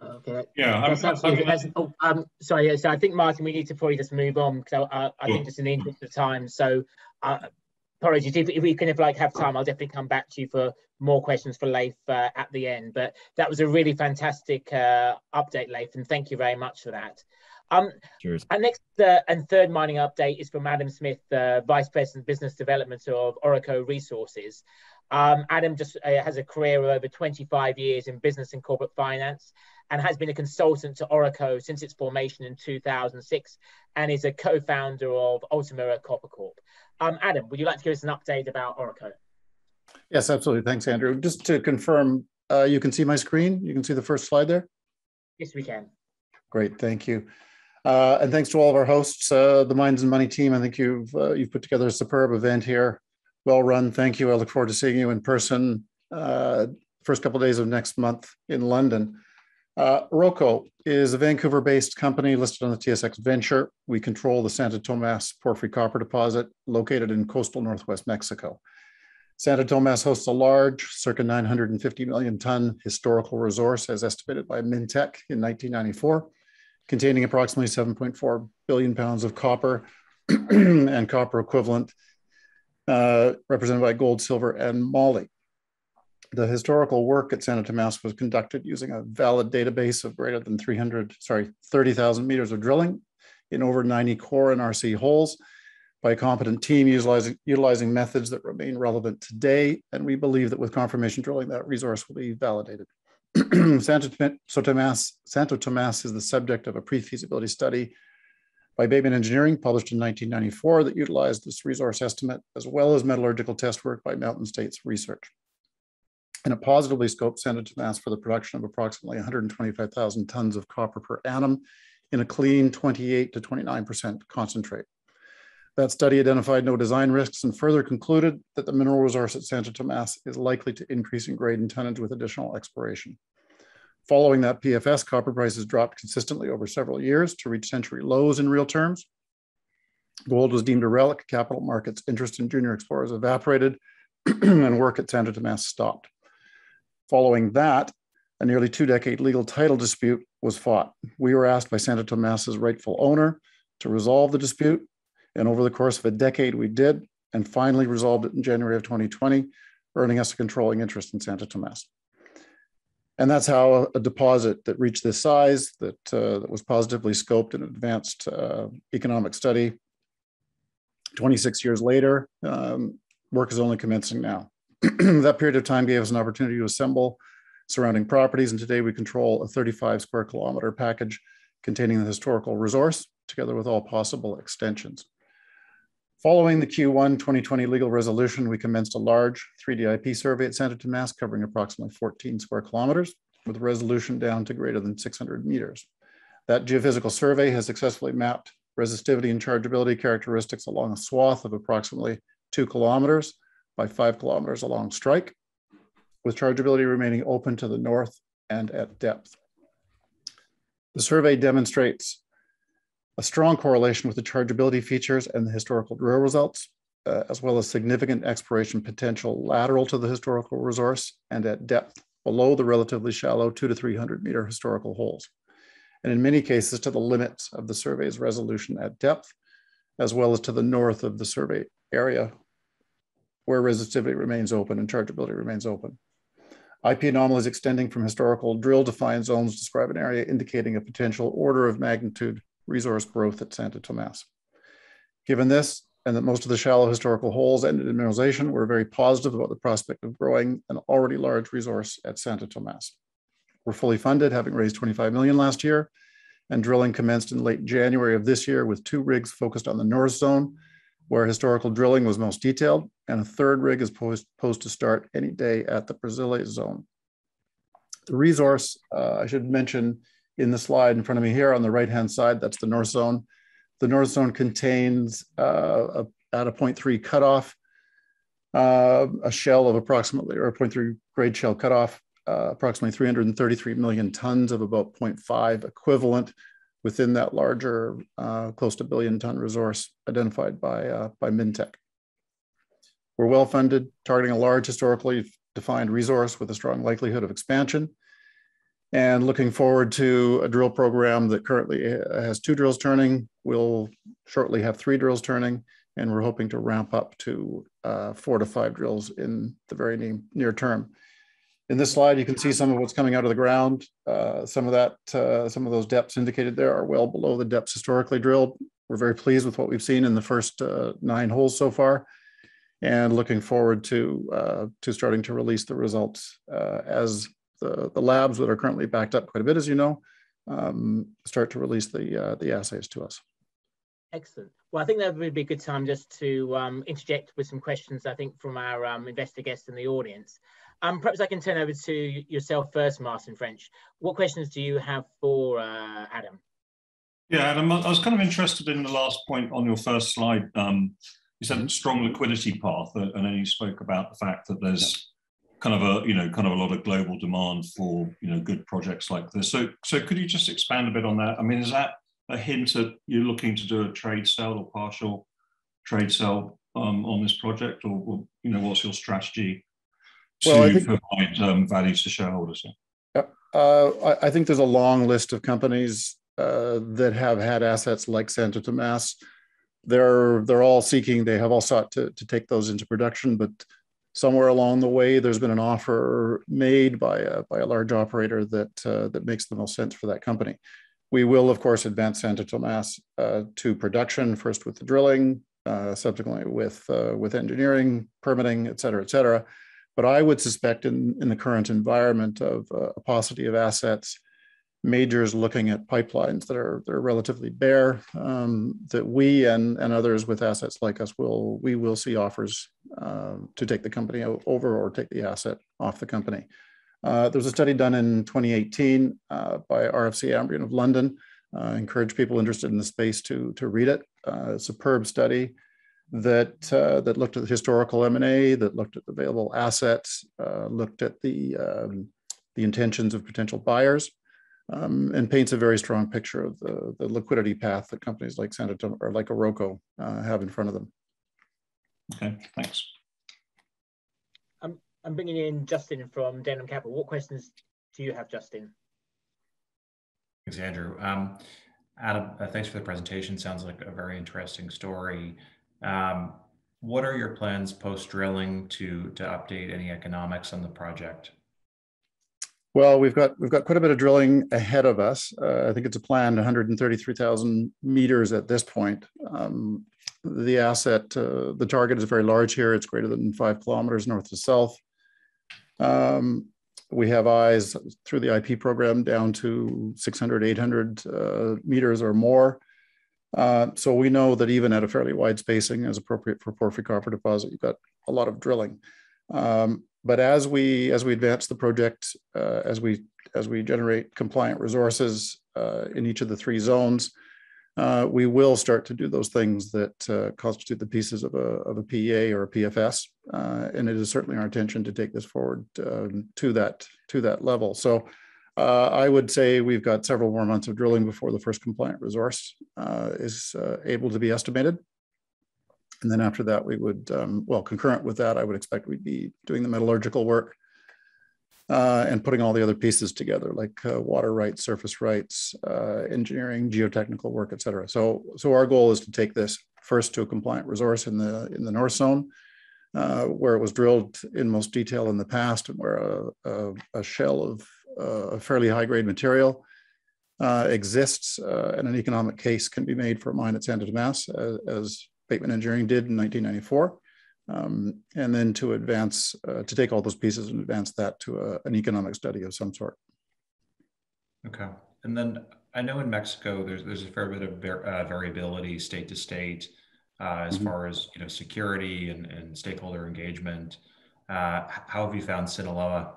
Okay. Yeah. That's I'm, I'm, that's, oh, um, sorry. So I think, Martin, we need to probably just move on, because I, I, I think just in the interest of time. So, uh, apologies if, if we can, if like have time, I'll definitely come back to you for more questions for Leif uh, at the end. But that was a really fantastic uh, update, Leif, and thank you very much for that. Um, Cheers. Our next uh, and third mining update is from Adam Smith, uh, Vice President Business Development of Oroco Resources. Um, Adam just uh, has a career of over twenty-five years in business and corporate finance, and has been a consultant to Oroco since its formation in two thousand six, and is a co-founder of Altamira Copper Corp. Um, Adam, would you like to give us an update about Oroco? Yes, absolutely. Thanks, Andrew. Just to confirm, uh, you can see my screen? You can see the first slide there? Yes, we can. Great, thank you. Uh, and thanks to all of our hosts, uh, the Mines and Money team. I think you've uh, you've put together a superb event here. Well run. Thank you. I look forward to seeing you in person uh, first couple of days of next month in London. Uh, Oroco is a Vancouver-based company listed on the T S X Venture. We control the Santo Tomás porphyry copper deposit located in coastal northwest Mexico. Santo Tomás hosts a large, circa nine hundred fifty million ton historical resource, as estimated by MinTech in nineteen ninety-four. Containing approximately seven point four billion pounds of copper and copper equivalent, uh, represented by gold, silver, and moly. The historical work at Santo Tomás was conducted using a valid database of greater than three hundred, sorry, thirty thousand meters of drilling in over ninety core and R C holes by a competent team utilizing, utilizing methods that remain relevant today. And we believe that with confirmation drilling, that resource will be validated. Santo Tomás, Santo Tomás is the subject of a pre-feasibility study by Bateman Engineering, published in nineteen ninety-four, that utilized this resource estimate, as well as metallurgical test work by Mountain States Research. And it positively scoped Santo Tomás for the production of approximately one hundred twenty-five thousand tons of copper per annum in a clean twenty-eight to twenty-nine percent concentrate. That study identified no design risks and further concluded that the mineral resource at Santo Tomás is likely to increase in grade and tonnage with additional exploration. Following that P F S, copper prices dropped consistently over several years to reach century lows in real terms. Gold was deemed a relic, capital markets interest in junior explorers evaporated, and work at Santo Tomás stopped. Following that, a nearly two-decade legal title dispute was fought. We were asked by Santo Tomás's rightful owner to resolve the dispute, and over the course of a decade we did, and finally resolved it in January of twenty twenty, earning us a controlling interest in Santo Tomás. And that's how a deposit that reached this size, that, uh, that was positively scoped in advanced uh, economic study, twenty-six years later, um, work is only commencing now. That period of time gave us an opportunity to assemble surrounding properties, and today we control a thirty-five square kilometer package containing the historical resource, together with all possible extensions. Following the Q one twenty twenty legal resolution, we commenced a large three D I P survey at Santo Tomás covering approximately fourteen square kilometers, with resolution down to greater than six hundred meters. That geophysical survey has successfully mapped resistivity and chargeability characteristics along a swath of approximately two kilometers by five kilometers along strike, with chargeability remaining open to the north and at depth. The survey demonstrates a strong correlation with the chargeability features and the historical drill results, uh, as well as significant exploration potential lateral to the historical resource and at depth below the relatively shallow two to three hundred meter historical holes, and in many cases to the limits of the survey's resolution at depth, as well as to the north of the survey area where resistivity remains open and chargeability remains open. I P anomalies extending from historical drill-defined zones describe an area indicating a potential order of magnitude resource growth at Santo Tomás. Given this, and that most of the shallow historical holes ended in mineralization, we're very positive about the prospect of growing an already large resource at Santo Tomás. We're fully funded, having raised twenty-five million dollars last year, and drilling commenced in late January of this year with two rigs focused on the north zone, where historical drilling was most detailed, and a third rig is posed, posed to start any day at the Brasiles zone. The resource, uh, I should mention in the slide in front of me here on the right-hand side, that's the north zone. The north zone contains uh, a, at a zero point three cutoff, uh, a shell of approximately, or a zero point three grade shell cutoff, Uh, approximately three hundred thirty-three million tons of about zero point five equivalent within that larger, uh, close to billion ton resource identified by, uh, by MinTech. We're well funded, targeting a large historically defined resource with a strong likelihood of expansion, and looking forward to a drill program that currently has two drills turning. We'll shortly have three drills turning, and we're hoping to ramp up to uh, four to five drills in the very near term. In this slide, you can see some of what's coming out of the ground. Uh, some of that, uh, some of those depths indicated there are well below the depths historically drilled. We're very pleased with what we've seen in the first uh, nine holes so far, and looking forward to uh, to starting to release the results uh, as the, the labs that are currently backed up quite a bit, as you know, um, start to release the uh, the assays to us. Excellent. Well, I think that would be a good time just to um, interject with some questions, I think, from our um, investor guests in the audience. Um, perhaps I can turn over to yourself first, Martin French. What questions do you have for uh, Adam? Yeah, Adam, I was kind of interested in the last point on your first slide. Um, you said strong liquidity path, and then you spoke about the fact that there's yeah. kind of a you know kind of a lot of global demand for you know good projects like this. So, so could you just expand a bit on that? I mean, is that a hint that you're looking to do a trade sale or partial trade sale um, on this project, or, or you know, what's your strategy? Well, to I think, provide um, value to shareholders. Yeah, uh, I, I think there's a long list of companies uh, that have had assets like Santo Tomás. They're they're all seeking. They have all sought to to take those into production, but somewhere along the way, there's been an offer made by a by a large operator that uh, that makes the most sense for that company. We will, of course, advance Santo Tomás uh, to production first with the drilling, uh, subsequently with uh, with engineering, permitting, et cetera, et cetera. But I would suspect in, in the current environment of uh, a paucity of assets, majors looking at pipelines that are, that are relatively bare, um, that we and, and others with assets like us will, we will see offers uh, to take the company over or take the asset off the company. Uh, there was a study done in twenty eighteen uh, by R F C Ambrian of London. Uh, encourage people interested in the space to, to read it. Uh, superb study. That uh, that looked at the historical M and A, that looked at available assets, uh, looked at the um, the intentions of potential buyers, um, and paints a very strong picture of the, the liquidity path that companies like Santo Tomás or like Oroco uh, have in front of them. Okay, thanks. I'm, I'm bringing in Justin from Denham Capital. What questions do you have, Justin? Thanks, Andrew. Um, Adam, uh, thanks for the presentation. Sounds like a very interesting story. Um, what are your plans post-drilling to, to update any economics on the project? Well, we've got, we've got quite a bit of drilling ahead of us. Uh, I think it's a planned one hundred thirty-three thousand meters at this point. Um, the asset, uh, the target is very large here. It's greater than five kilometers north to south. Um, We have eyes through the I P program down to six hundred, eight hundred uh, meters or more. Uh, so we know that even at a fairly wide spacing, as appropriate for porphyry copper deposit, you've got a lot of drilling. Um, but as we as we advance the project, uh, as we as we generate compliant resources uh, in each of the three zones, uh, we will start to do those things that uh, constitute the pieces of a, of a P E A or a P F S. Uh, and it is certainly our intention to take this forward uh, to that to that level. So uh, I would say we've got several more months of drilling before the first compliant resource uh, is uh, able to be estimated. And then after that, we would, um, well, concurrent with that, I would expect we'd be doing the metallurgical work uh, and putting all the other pieces together, like uh, water rights, surface rights, uh, engineering, geotechnical work, et cetera. So, so our goal is to take this first to a compliant resource in the, in the North Zone, Uh, where it was drilled in most detail in the past, and where a, a, a shell of uh, a fairly high-grade material uh, exists, uh, and an economic case can be made for a mine at Santo Tomás, as, as Bateman Engineering did in nineteen ninety-four, um, and then to advance, uh, to take all those pieces and advance that to a, an economic study of some sort. Okay, and then I know in Mexico there's there's a fair bit of uh, variability state to state. Uh, as mm-hmm. far as you know, security and, and stakeholder engagement, uh, how have you found Sinaloa?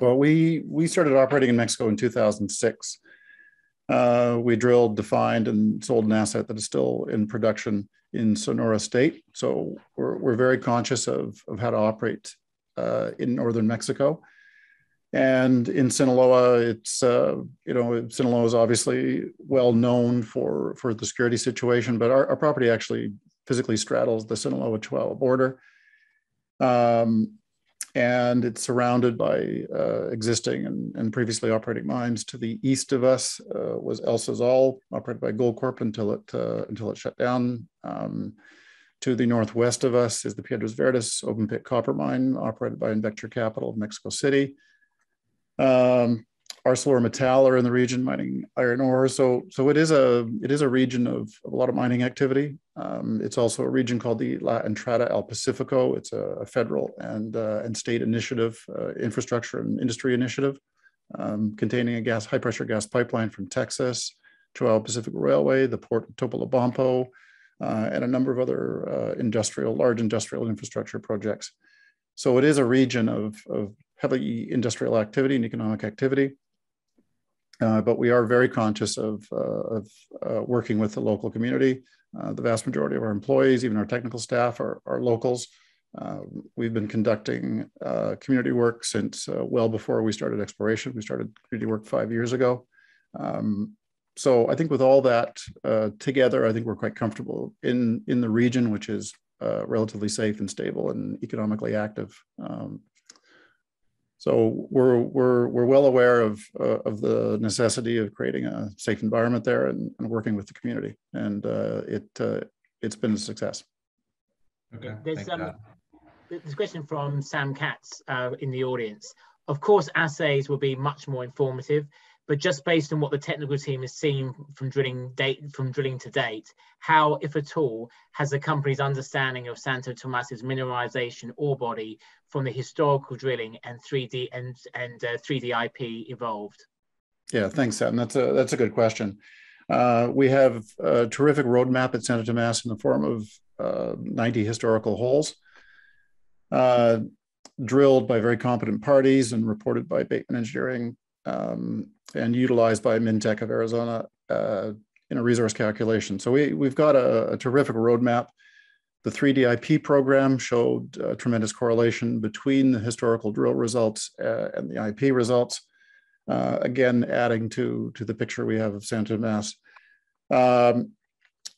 Well, we we started operating in Mexico in two thousand six. Uh, we drilled, defined, and sold an asset that is still in production in Sonora State. So we're we're very conscious of of how to operate uh, in northern Mexico. And in Sinaloa, it's, uh, you know, Sinaloa is obviously well known for, for the security situation, but our, our property actually physically straddles the Sinaloa-Chihuahua border. Um, and it's surrounded by uh, existing and, and previously operating mines. To the east of us uh, was El Sazal, operated by Goldcorp until it, uh, until it shut down. Um, to the northwest of us is the Piedras Verdes open pit copper mine, operated by Invector Capital of Mexico City. Um, ArcelorMittal are in the region mining iron ore, so so it is a it is a region of, of a lot of mining activity. Um, it's also a region called the La Entrada al Pacifico. It's a, a federal and uh, and state initiative, uh, infrastructure and industry initiative, um, containing a gas high pressure gas pipeline from Texas, Chihuahua Pacific Railway, the port of Topolobampo, uh, and a number of other uh, industrial large industrial infrastructure projects. So it is a region of of heavily industrial activity and economic activity, uh, but we are very conscious of, uh, of uh, working with the local community. Uh, the vast majority of our employees, even our technical staff, are, are locals. Uh, we've been conducting uh, community work since uh, well before we started exploration. We started community work five years ago. Um, so I think with all that uh, together, I think we're quite comfortable in, in the region, which is uh, relatively safe and stable and economically active. Um, So we're we're we're well aware of uh, of the necessity of creating a safe environment there and, and working with the community, and uh, it uh, it's been a success. Okay. There's um, there's a question from Sam Katz uh, in the audience. Of course, assays will be much more informative, but just based on what the technical team has seen from drilling date from drilling to date, how, if at all, has the company's understanding of Santo Tomás's mineralization ore body from the historical drilling and three D and and uh, three D I P evolved? Yeah, thanks, Sam. That's a that's a good question. Uh, we have a terrific roadmap at Santo Tomás in the form of uh, ninety historical holes, uh, drilled by very competent parties and reported by Bateman Engineering, Um, and utilized by MinTech of Arizona uh, in a resource calculation. So we, we've got a, a terrific roadmap. The three D I P program showed a tremendous correlation between the historical drill results uh, and the I P results. uh, again, adding to, to the picture we have of Santo Tomás. Um,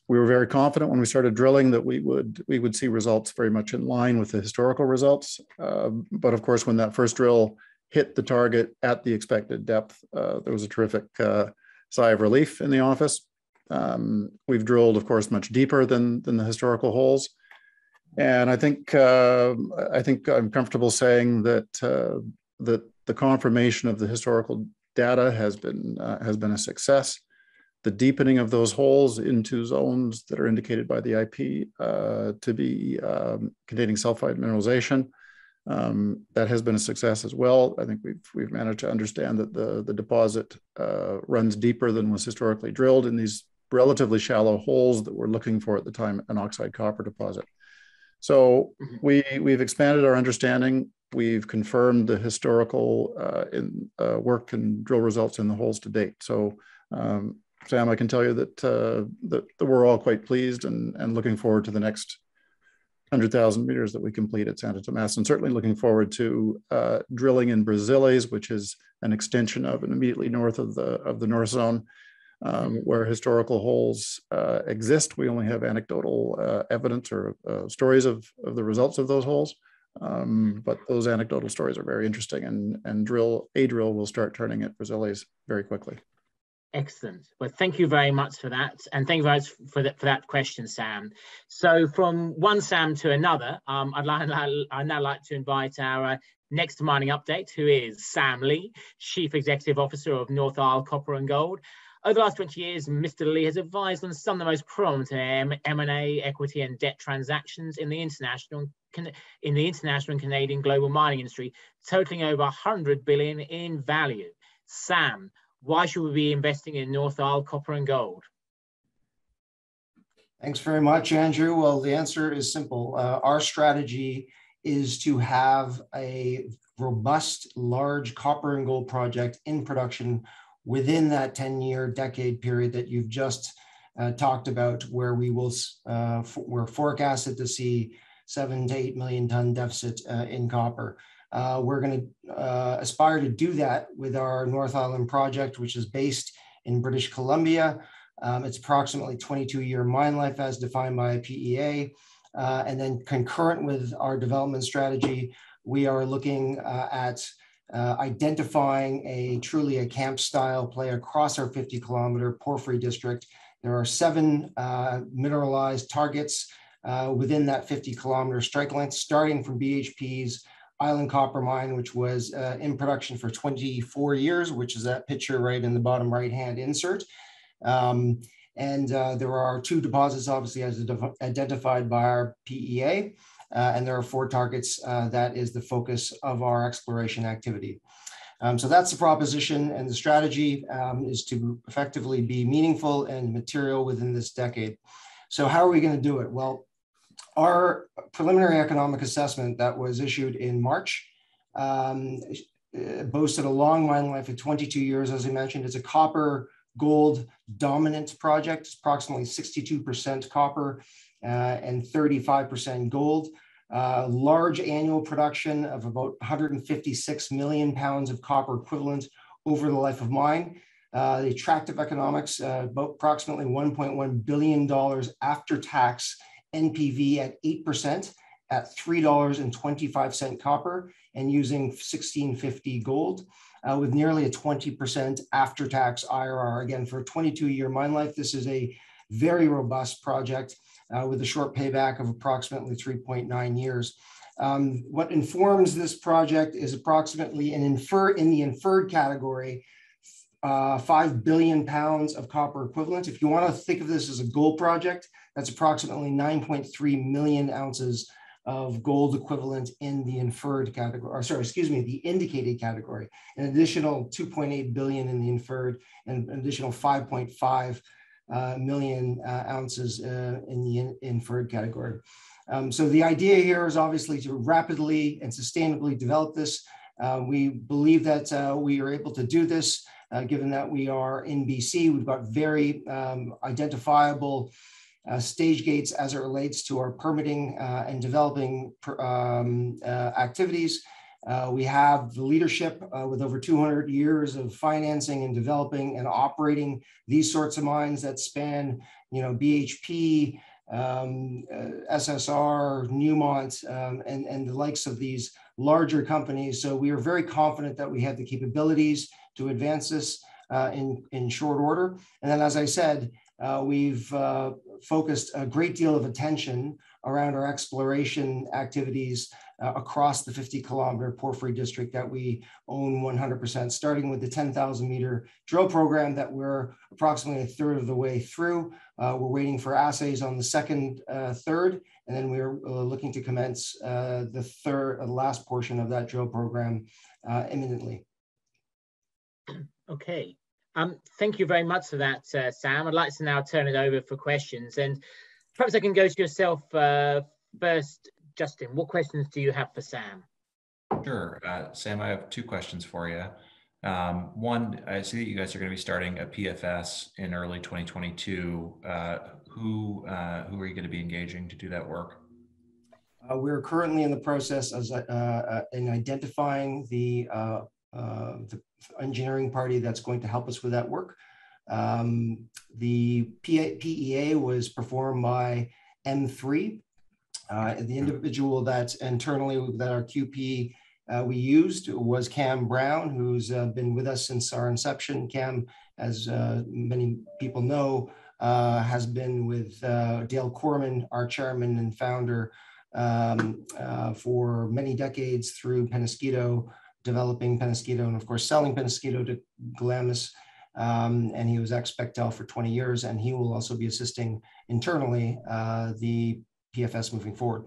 we were very confident when we started drilling that we would, we would see results very much in line with the historical results. Uh, but of course, when that first drill hit the target at the expected depth, uh, there was a terrific uh, sigh of relief in the office. Um, we've drilled, of course, much deeper than, than the historical holes. And I think, uh, I think I'm comfortable saying that, uh, that the confirmation of the historical data has been, uh, has been a success. The deepening of those holes into zones that are indicated by the I P uh, to be um, containing sulfide mineralization, um, that has been a success as well. I think we've, we've managed to understand that the, the deposit uh, runs deeper than was historically drilled in these relatively shallow holes that we're looking for at the time, an oxide copper deposit. So we, we've expanded our understanding. We've confirmed the historical uh, in, uh, work and drill results in the holes to date. So um, Sam, I can tell you that, uh, that, that we're all quite pleased and, and looking forward to the next one hundred thousand meters that we complete at Santo Tomás, and certainly looking forward to uh, drilling in Brasiles, which is an extension of and immediately north of the, of the North Zone. Um, where historical holes uh, exist. We only have anecdotal uh, evidence or uh, stories of, of the results of those holes, um, but those anecdotal stories are very interesting, and, and drill, a drill will start turning at Brasiles very quickly. Excellent. Well, thank you very much for that. And thank you very much for that, for that question, Sam. So from one Sam to another, um, I'd, like, I'd now like to invite our uh, next mining update, who is Sam Lee, Chief Executive Officer of North Isle Copper and Gold. Over the last twenty years, Mister Lee has advised on some of the most prominent M and A, equity and debt transactions in the international in the international and Canadian global mining industry, totaling over one hundred billion dollars in value. Sam, why should we be investing in North Isle Copper and Gold? Thanks very much, Andrew. Well, the answer is simple. Uh, our strategy is to have a robust, large copper and gold project in production within that ten-year decade period that you've just uh, talked about, where we will, uh, we're forecasted to see seven to eight million ton deficit uh, in copper. Uh, we're gonna uh, aspire to do that with our North Island project, which is based in British Columbia. Um, it's approximately twenty-two year mine life as defined by P E A. Uh, and then concurrent with our development strategy, we are looking uh, at Uh, identifying a truly a camp style play across our fifty kilometer porphyry district. There are seven uh, mineralized targets uh, within that fifty kilometer strike length, starting from B H P's Island Copper Mine, which was uh, in production for twenty-four years, which is that picture right in the bottom right hand insert. Um, and uh, there are two deposits, obviously, as identified by our P E A. Uh, and there are four targets uh, that is the focus of our exploration activity. Um, so that's the proposition, and the strategy um, is to effectively be meaningful and material within this decade. So how are we going to do it? Well, our preliminary economic assessment that was issued in March um, boasted a long mine life of twenty-two years, as I mentioned. It's a copper gold dominant project. It's approximately sixty-two percent copper Uh, and thirty-five percent gold, uh, large annual production of about one hundred fifty-six million pounds of copper equivalent over the life of mine. Uh, the attractive economics, uh, about approximately one point one billion dollars after tax, N P V at eight percent at three dollars and twenty-five cents copper and using sixteen fifty gold, uh, with nearly a twenty percent after tax I R R. Again, for a twenty-two year mine life, this is a very robust project. Uh, with a short payback of approximately three point nine years. Um, what informs this project is approximately an infer in the inferred category, uh, five billion pounds of copper equivalent. If you want to think of this as a gold project, that's approximately nine point three million ounces of gold equivalent in the inferred category, or sorry, excuse me, the indicated category, an additional two point eight billion in the inferred, and an additional five point five Uh, million uh, ounces uh, in the in inferred category. Um, so the idea here is obviously to rapidly and sustainably develop this. Uh, we believe that uh, we are able to do this, uh, given that we are in B C. We've got very um, identifiable uh, stage gates as it relates to our permitting uh, and developing per, um, uh, activities. Uh, we have leadership uh, with over two hundred years of financing and developing and operating these sorts of mines that span, you know, B H P, um, uh, S S R, Newmont, um, and, and the likes of these larger companies. So we are very confident that we have the capabilities to advance this uh, in, in short order. And then, as I said, uh, we've uh, focused a great deal of attention around our exploration activities uh, across the fifty kilometer porphyry district that we own one hundred percent, starting with the ten thousand meter drill program that we're approximately a third of the way through. Uh, we're waiting for assays on the second uh, third, and then we're uh, looking to commence uh, the third, uh, last portion of that drill program uh, imminently. Okay, um, thank you very much for that, uh, Sam. I'd like to now turn it over for questions, and perhaps I can go to yourself uh, first, Justin. What questions do you have for Sam? Sure, uh, Sam, I have two questions for you. Um, one, I see that you guys are going to be starting a P F S in early twenty twenty-two. Uh, who, uh, who are you going to be engaging to do that work? Uh, we're currently in the process of uh, uh, in identifying the, uh, uh, the engineering party that's going to help us with that work. Um, the P E A was performed by M three, uh, the individual that's internally that our Q P uh, we used was Cam Brown, who's uh, been with us since our inception. Cam, as uh, many people know, uh, has been with uh, Dale Corman, our chairman and founder, um, uh, for many decades through Penasquito, developing Penasquito, and of course selling Penasquito to Glamis. Um, and he was ex-Bechtel for twenty years, and he will also be assisting internally uh, the P F S moving forward.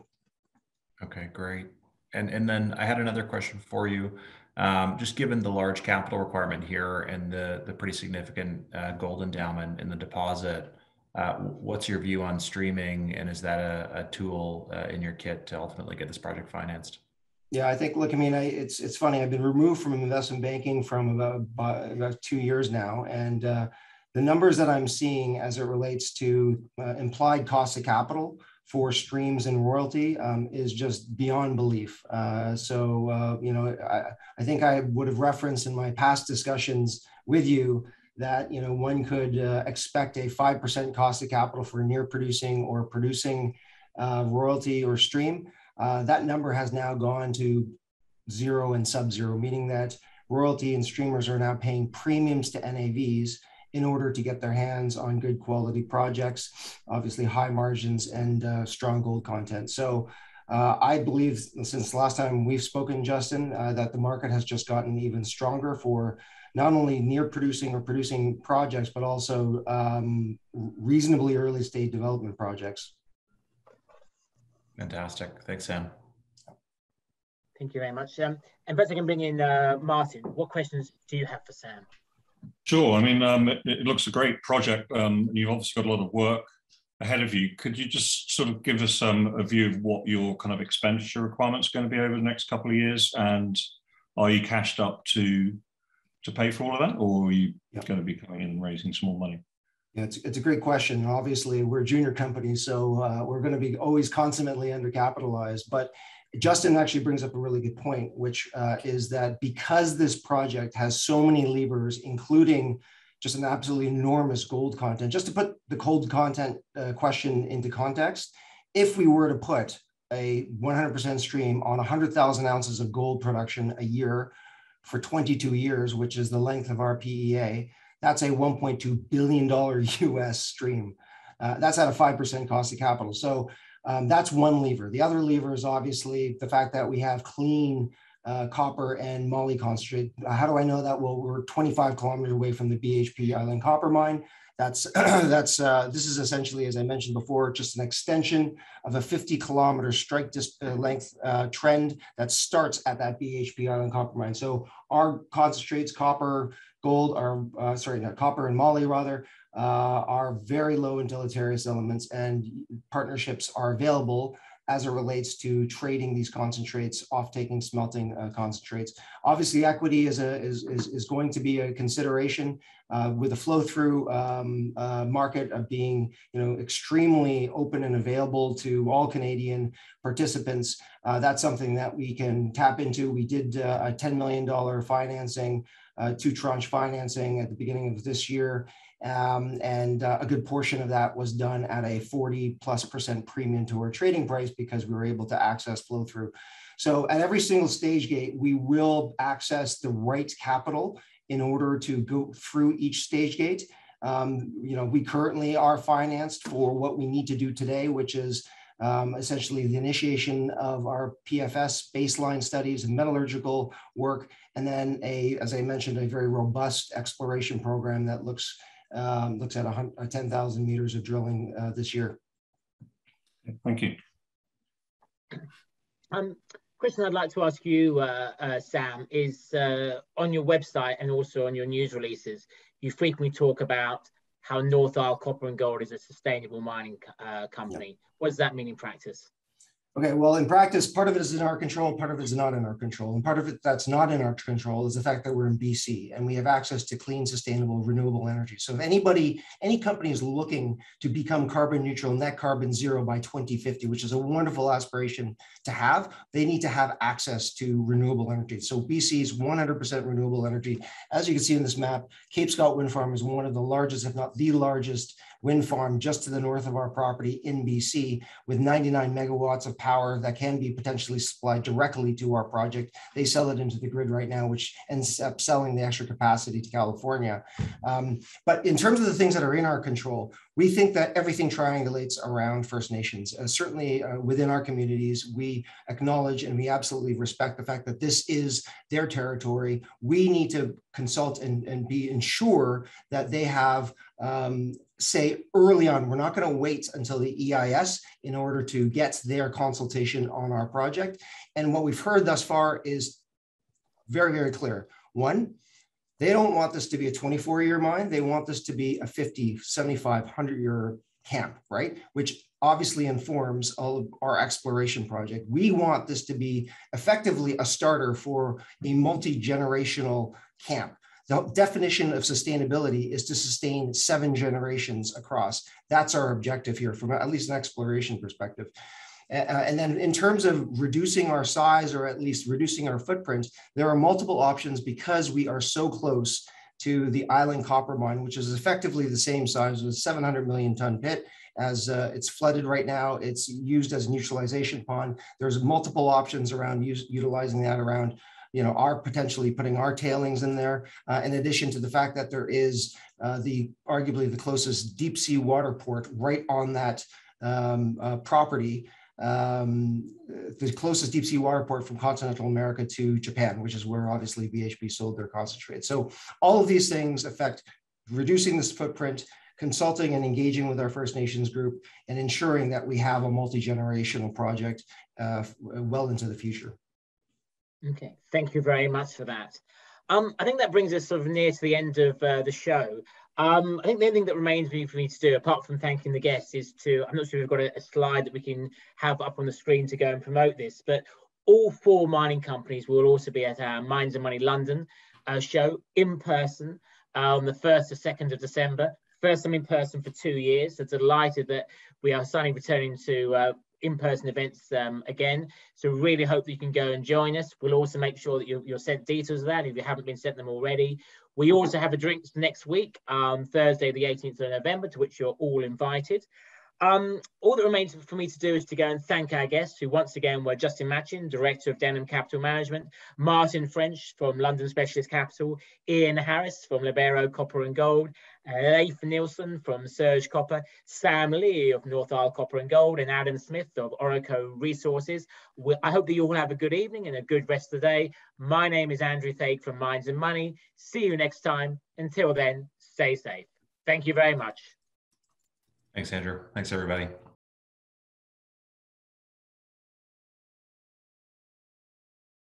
Okay, great. And, and then I had another question for you. Um, just given the large capital requirement here and the, the pretty significant uh, gold endowment in the deposit, uh, what's your view on streaming, and is that a, a tool uh, in your kit to ultimately get this project financed? Yeah, I think, look, I mean, I, it's it's funny. I've been removed from investment banking from about, about two years now. And uh, the numbers that I'm seeing as it relates to uh, implied cost of capital for streams and royalty um, is just beyond belief. Uh, so, uh, you know, I, I think I would have referenced in my past discussions with you that, you know, one could uh, expect a five percent cost of capital for near producing or producing uh, royalty or stream. Uh, that number has now gone to zero and sub-zero, meaning that royalty and streamers are now paying premiums to N A Vs in order to get their hands on good quality projects, obviously high margins and uh, strong gold content. So uh, I believe since the last time we've spoken, Justin, uh, that the market has just gotten even stronger for not only near producing or producing projects, but also um, reasonably early stage development projects. Fantastic. Thanks, Sam. Thank you very much. Um, and perhaps I can bring in uh, Martin. What questions do you have for Sam? Sure. I mean, um, it, it looks a great project. Um, you've obviously got a lot of work ahead of you. Could you just sort of give us um, a view of what your kind of expenditure requirements are going to be over the next couple of years? And are you cashed up to, to pay for all of that? Or are you yep. going to be coming in and raising some more money? Yeah, it's, it's a great question. Obviously, we're a junior company, so uh, we're going to be always consummately undercapitalized. But Justin actually brings up a really good point, which uh, is that because this project has so many levers, including just an absolutely enormous gold content, just to put the gold content uh, question into context, if we were to put a one hundred percent stream on one hundred thousand ounces of gold production a year for twenty-two years, which is the length of our P E A, that's a one point two billion dollar U S stream. Uh, that's at a five percent cost of capital. So um, that's one lever. The other lever is obviously the fact that we have clean uh, copper and moly concentrate. How do I know that? Well, we're twenty-five kilometers away from the B H P Island Copper Mine. That's, that's, uh, this is essentially, as I mentioned before, just an extension of a fifty kilometer strike uh, length uh, trend that starts at that B H P Island Copper Mine. So our concentrates, copper, gold, are, uh, sorry, not copper and moly rather, uh, are very low in deleterious elements, and partnerships are available as it relates to trading these concentrates, off-taking smelting uh, concentrates. Obviously, equity is, a, is, is, is going to be a consideration uh, with a flow-through um, uh, market of being, you know, extremely open and available to all Canadian participants. Uh, that's something that we can tap into. We did uh, a ten million dollar financing, uh, two-tranche financing at the beginning of this year. Um, and uh, a good portion of that was done at a forty plus percent premium to our trading price because we were able to access flow through. So at every single stage gate, we will access the right capital in order to go through each stage gate. Um, you know, we currently are financed for what we need to do today, which is Um, essentially the initiation of our P F S baseline studies and metallurgical work, and then, a, as I mentioned, a very robust exploration program that looks, um, looks at ten thousand meters of drilling uh, this year. Thank you. Um, question I'd like to ask you, uh, uh, Sam, is uh, on your website and also on your news releases, you frequently talk about how North Isle Copper and Gold is a sustainable mining uh, company. Yeah. What does that mean in practice? Okay, well, in practice, part of it is in our control, part of it is not in our control. And part of it that's not in our control is the fact that we're in B C and we have access to clean, sustainable, renewable energy. So if anybody, any company is looking to become carbon neutral, net carbon zero by twenty fifty, which is a wonderful aspiration to have, they need to have access to renewable energy. So B C is one hundred percent renewable energy. As you can see in this map, Cape Scott Wind Farm is one of the largest, if not the largest, wind farm just to the north of our property in B C with ninety-nine megawatts of power that can be potentially supplied directly to our project. They sell it into the grid right now, which ends up selling the extra capacity to California. Um, but in terms of the things that are in our control, we think that everything triangulates around First Nations. Uh, certainly uh, within our communities, we acknowledge and we absolutely respect the fact that this is their territory. We need to consult and, and be ensure that they have um, say early on, we're not going to wait until the E I S in order to get their consultation on our project. And what we've heard thus far is very, very clear. One, they don't want this to be a twenty-four year mine. They want this to be a fifty, seventy-five, one hundred year camp, right? Which obviously informs all of our exploration project. We want this to be effectively a starter for a multi-generational camp. The definition of sustainability is to sustain seven generations across. That's our objective here from at least an exploration perspective. Uh, and then in terms of reducing our size or at least reducing our footprint, there are multiple options because we are so close to the Island Copper Mine, which is effectively the same size as a seven hundred million ton pit. As uh, it's flooded right now, it's used as a neutralization pond. There's multiple options around use, utilizing that around you know, are potentially putting our tailings in there, uh, in addition to the fact that there is uh, the arguably the closest deep sea water port right on that um, uh, property, um, the closest deep sea water port from continental America to Japan, which is where obviously B H P sold their concentrate. So all of these things affect reducing this footprint, consulting and engaging with our First Nations group, and ensuring that we have a multi-generational project uh, well into the future. Okay, thank you very much for that. Um, I think that brings us sort of near to the end of uh, the show. Um, I think the only thing that remains for me to do, apart from thanking the guests, is to, I'm not sure we've got a, a slide that we can have up on the screen to go and promote this, but all four mining companies will also be at our Mines and Money London uh, show in person uh, on the first or second of December. First time in person for two years, so delighted that we are suddenly returning to uh, in-person events um, again. So really hope that you can go and join us. We'll also make sure that you're, you're sent details of that if you haven't been sent them already. We also have a drinks next week, um, Thursday the eighteenth of November, to which you're all invited. Um, all that remains for me to do is to go and thank our guests, who once again were Justin Machin, Director of Denham Capital Management, Martin French from London Specialist Capital, Ian Harris from Libero Copper and Gold, Leif Nilsson from Surge Copper, Sam Lee of North Isle Copper and Gold, and Adam Smith of Oroco Resources. We, I hope that you all have a good evening and a good rest of the day. My name is Andrew Thake from Mines and Money. See you next time. Until then, stay safe. Thank you very much. Thanks, Andrew. Thanks, everybody.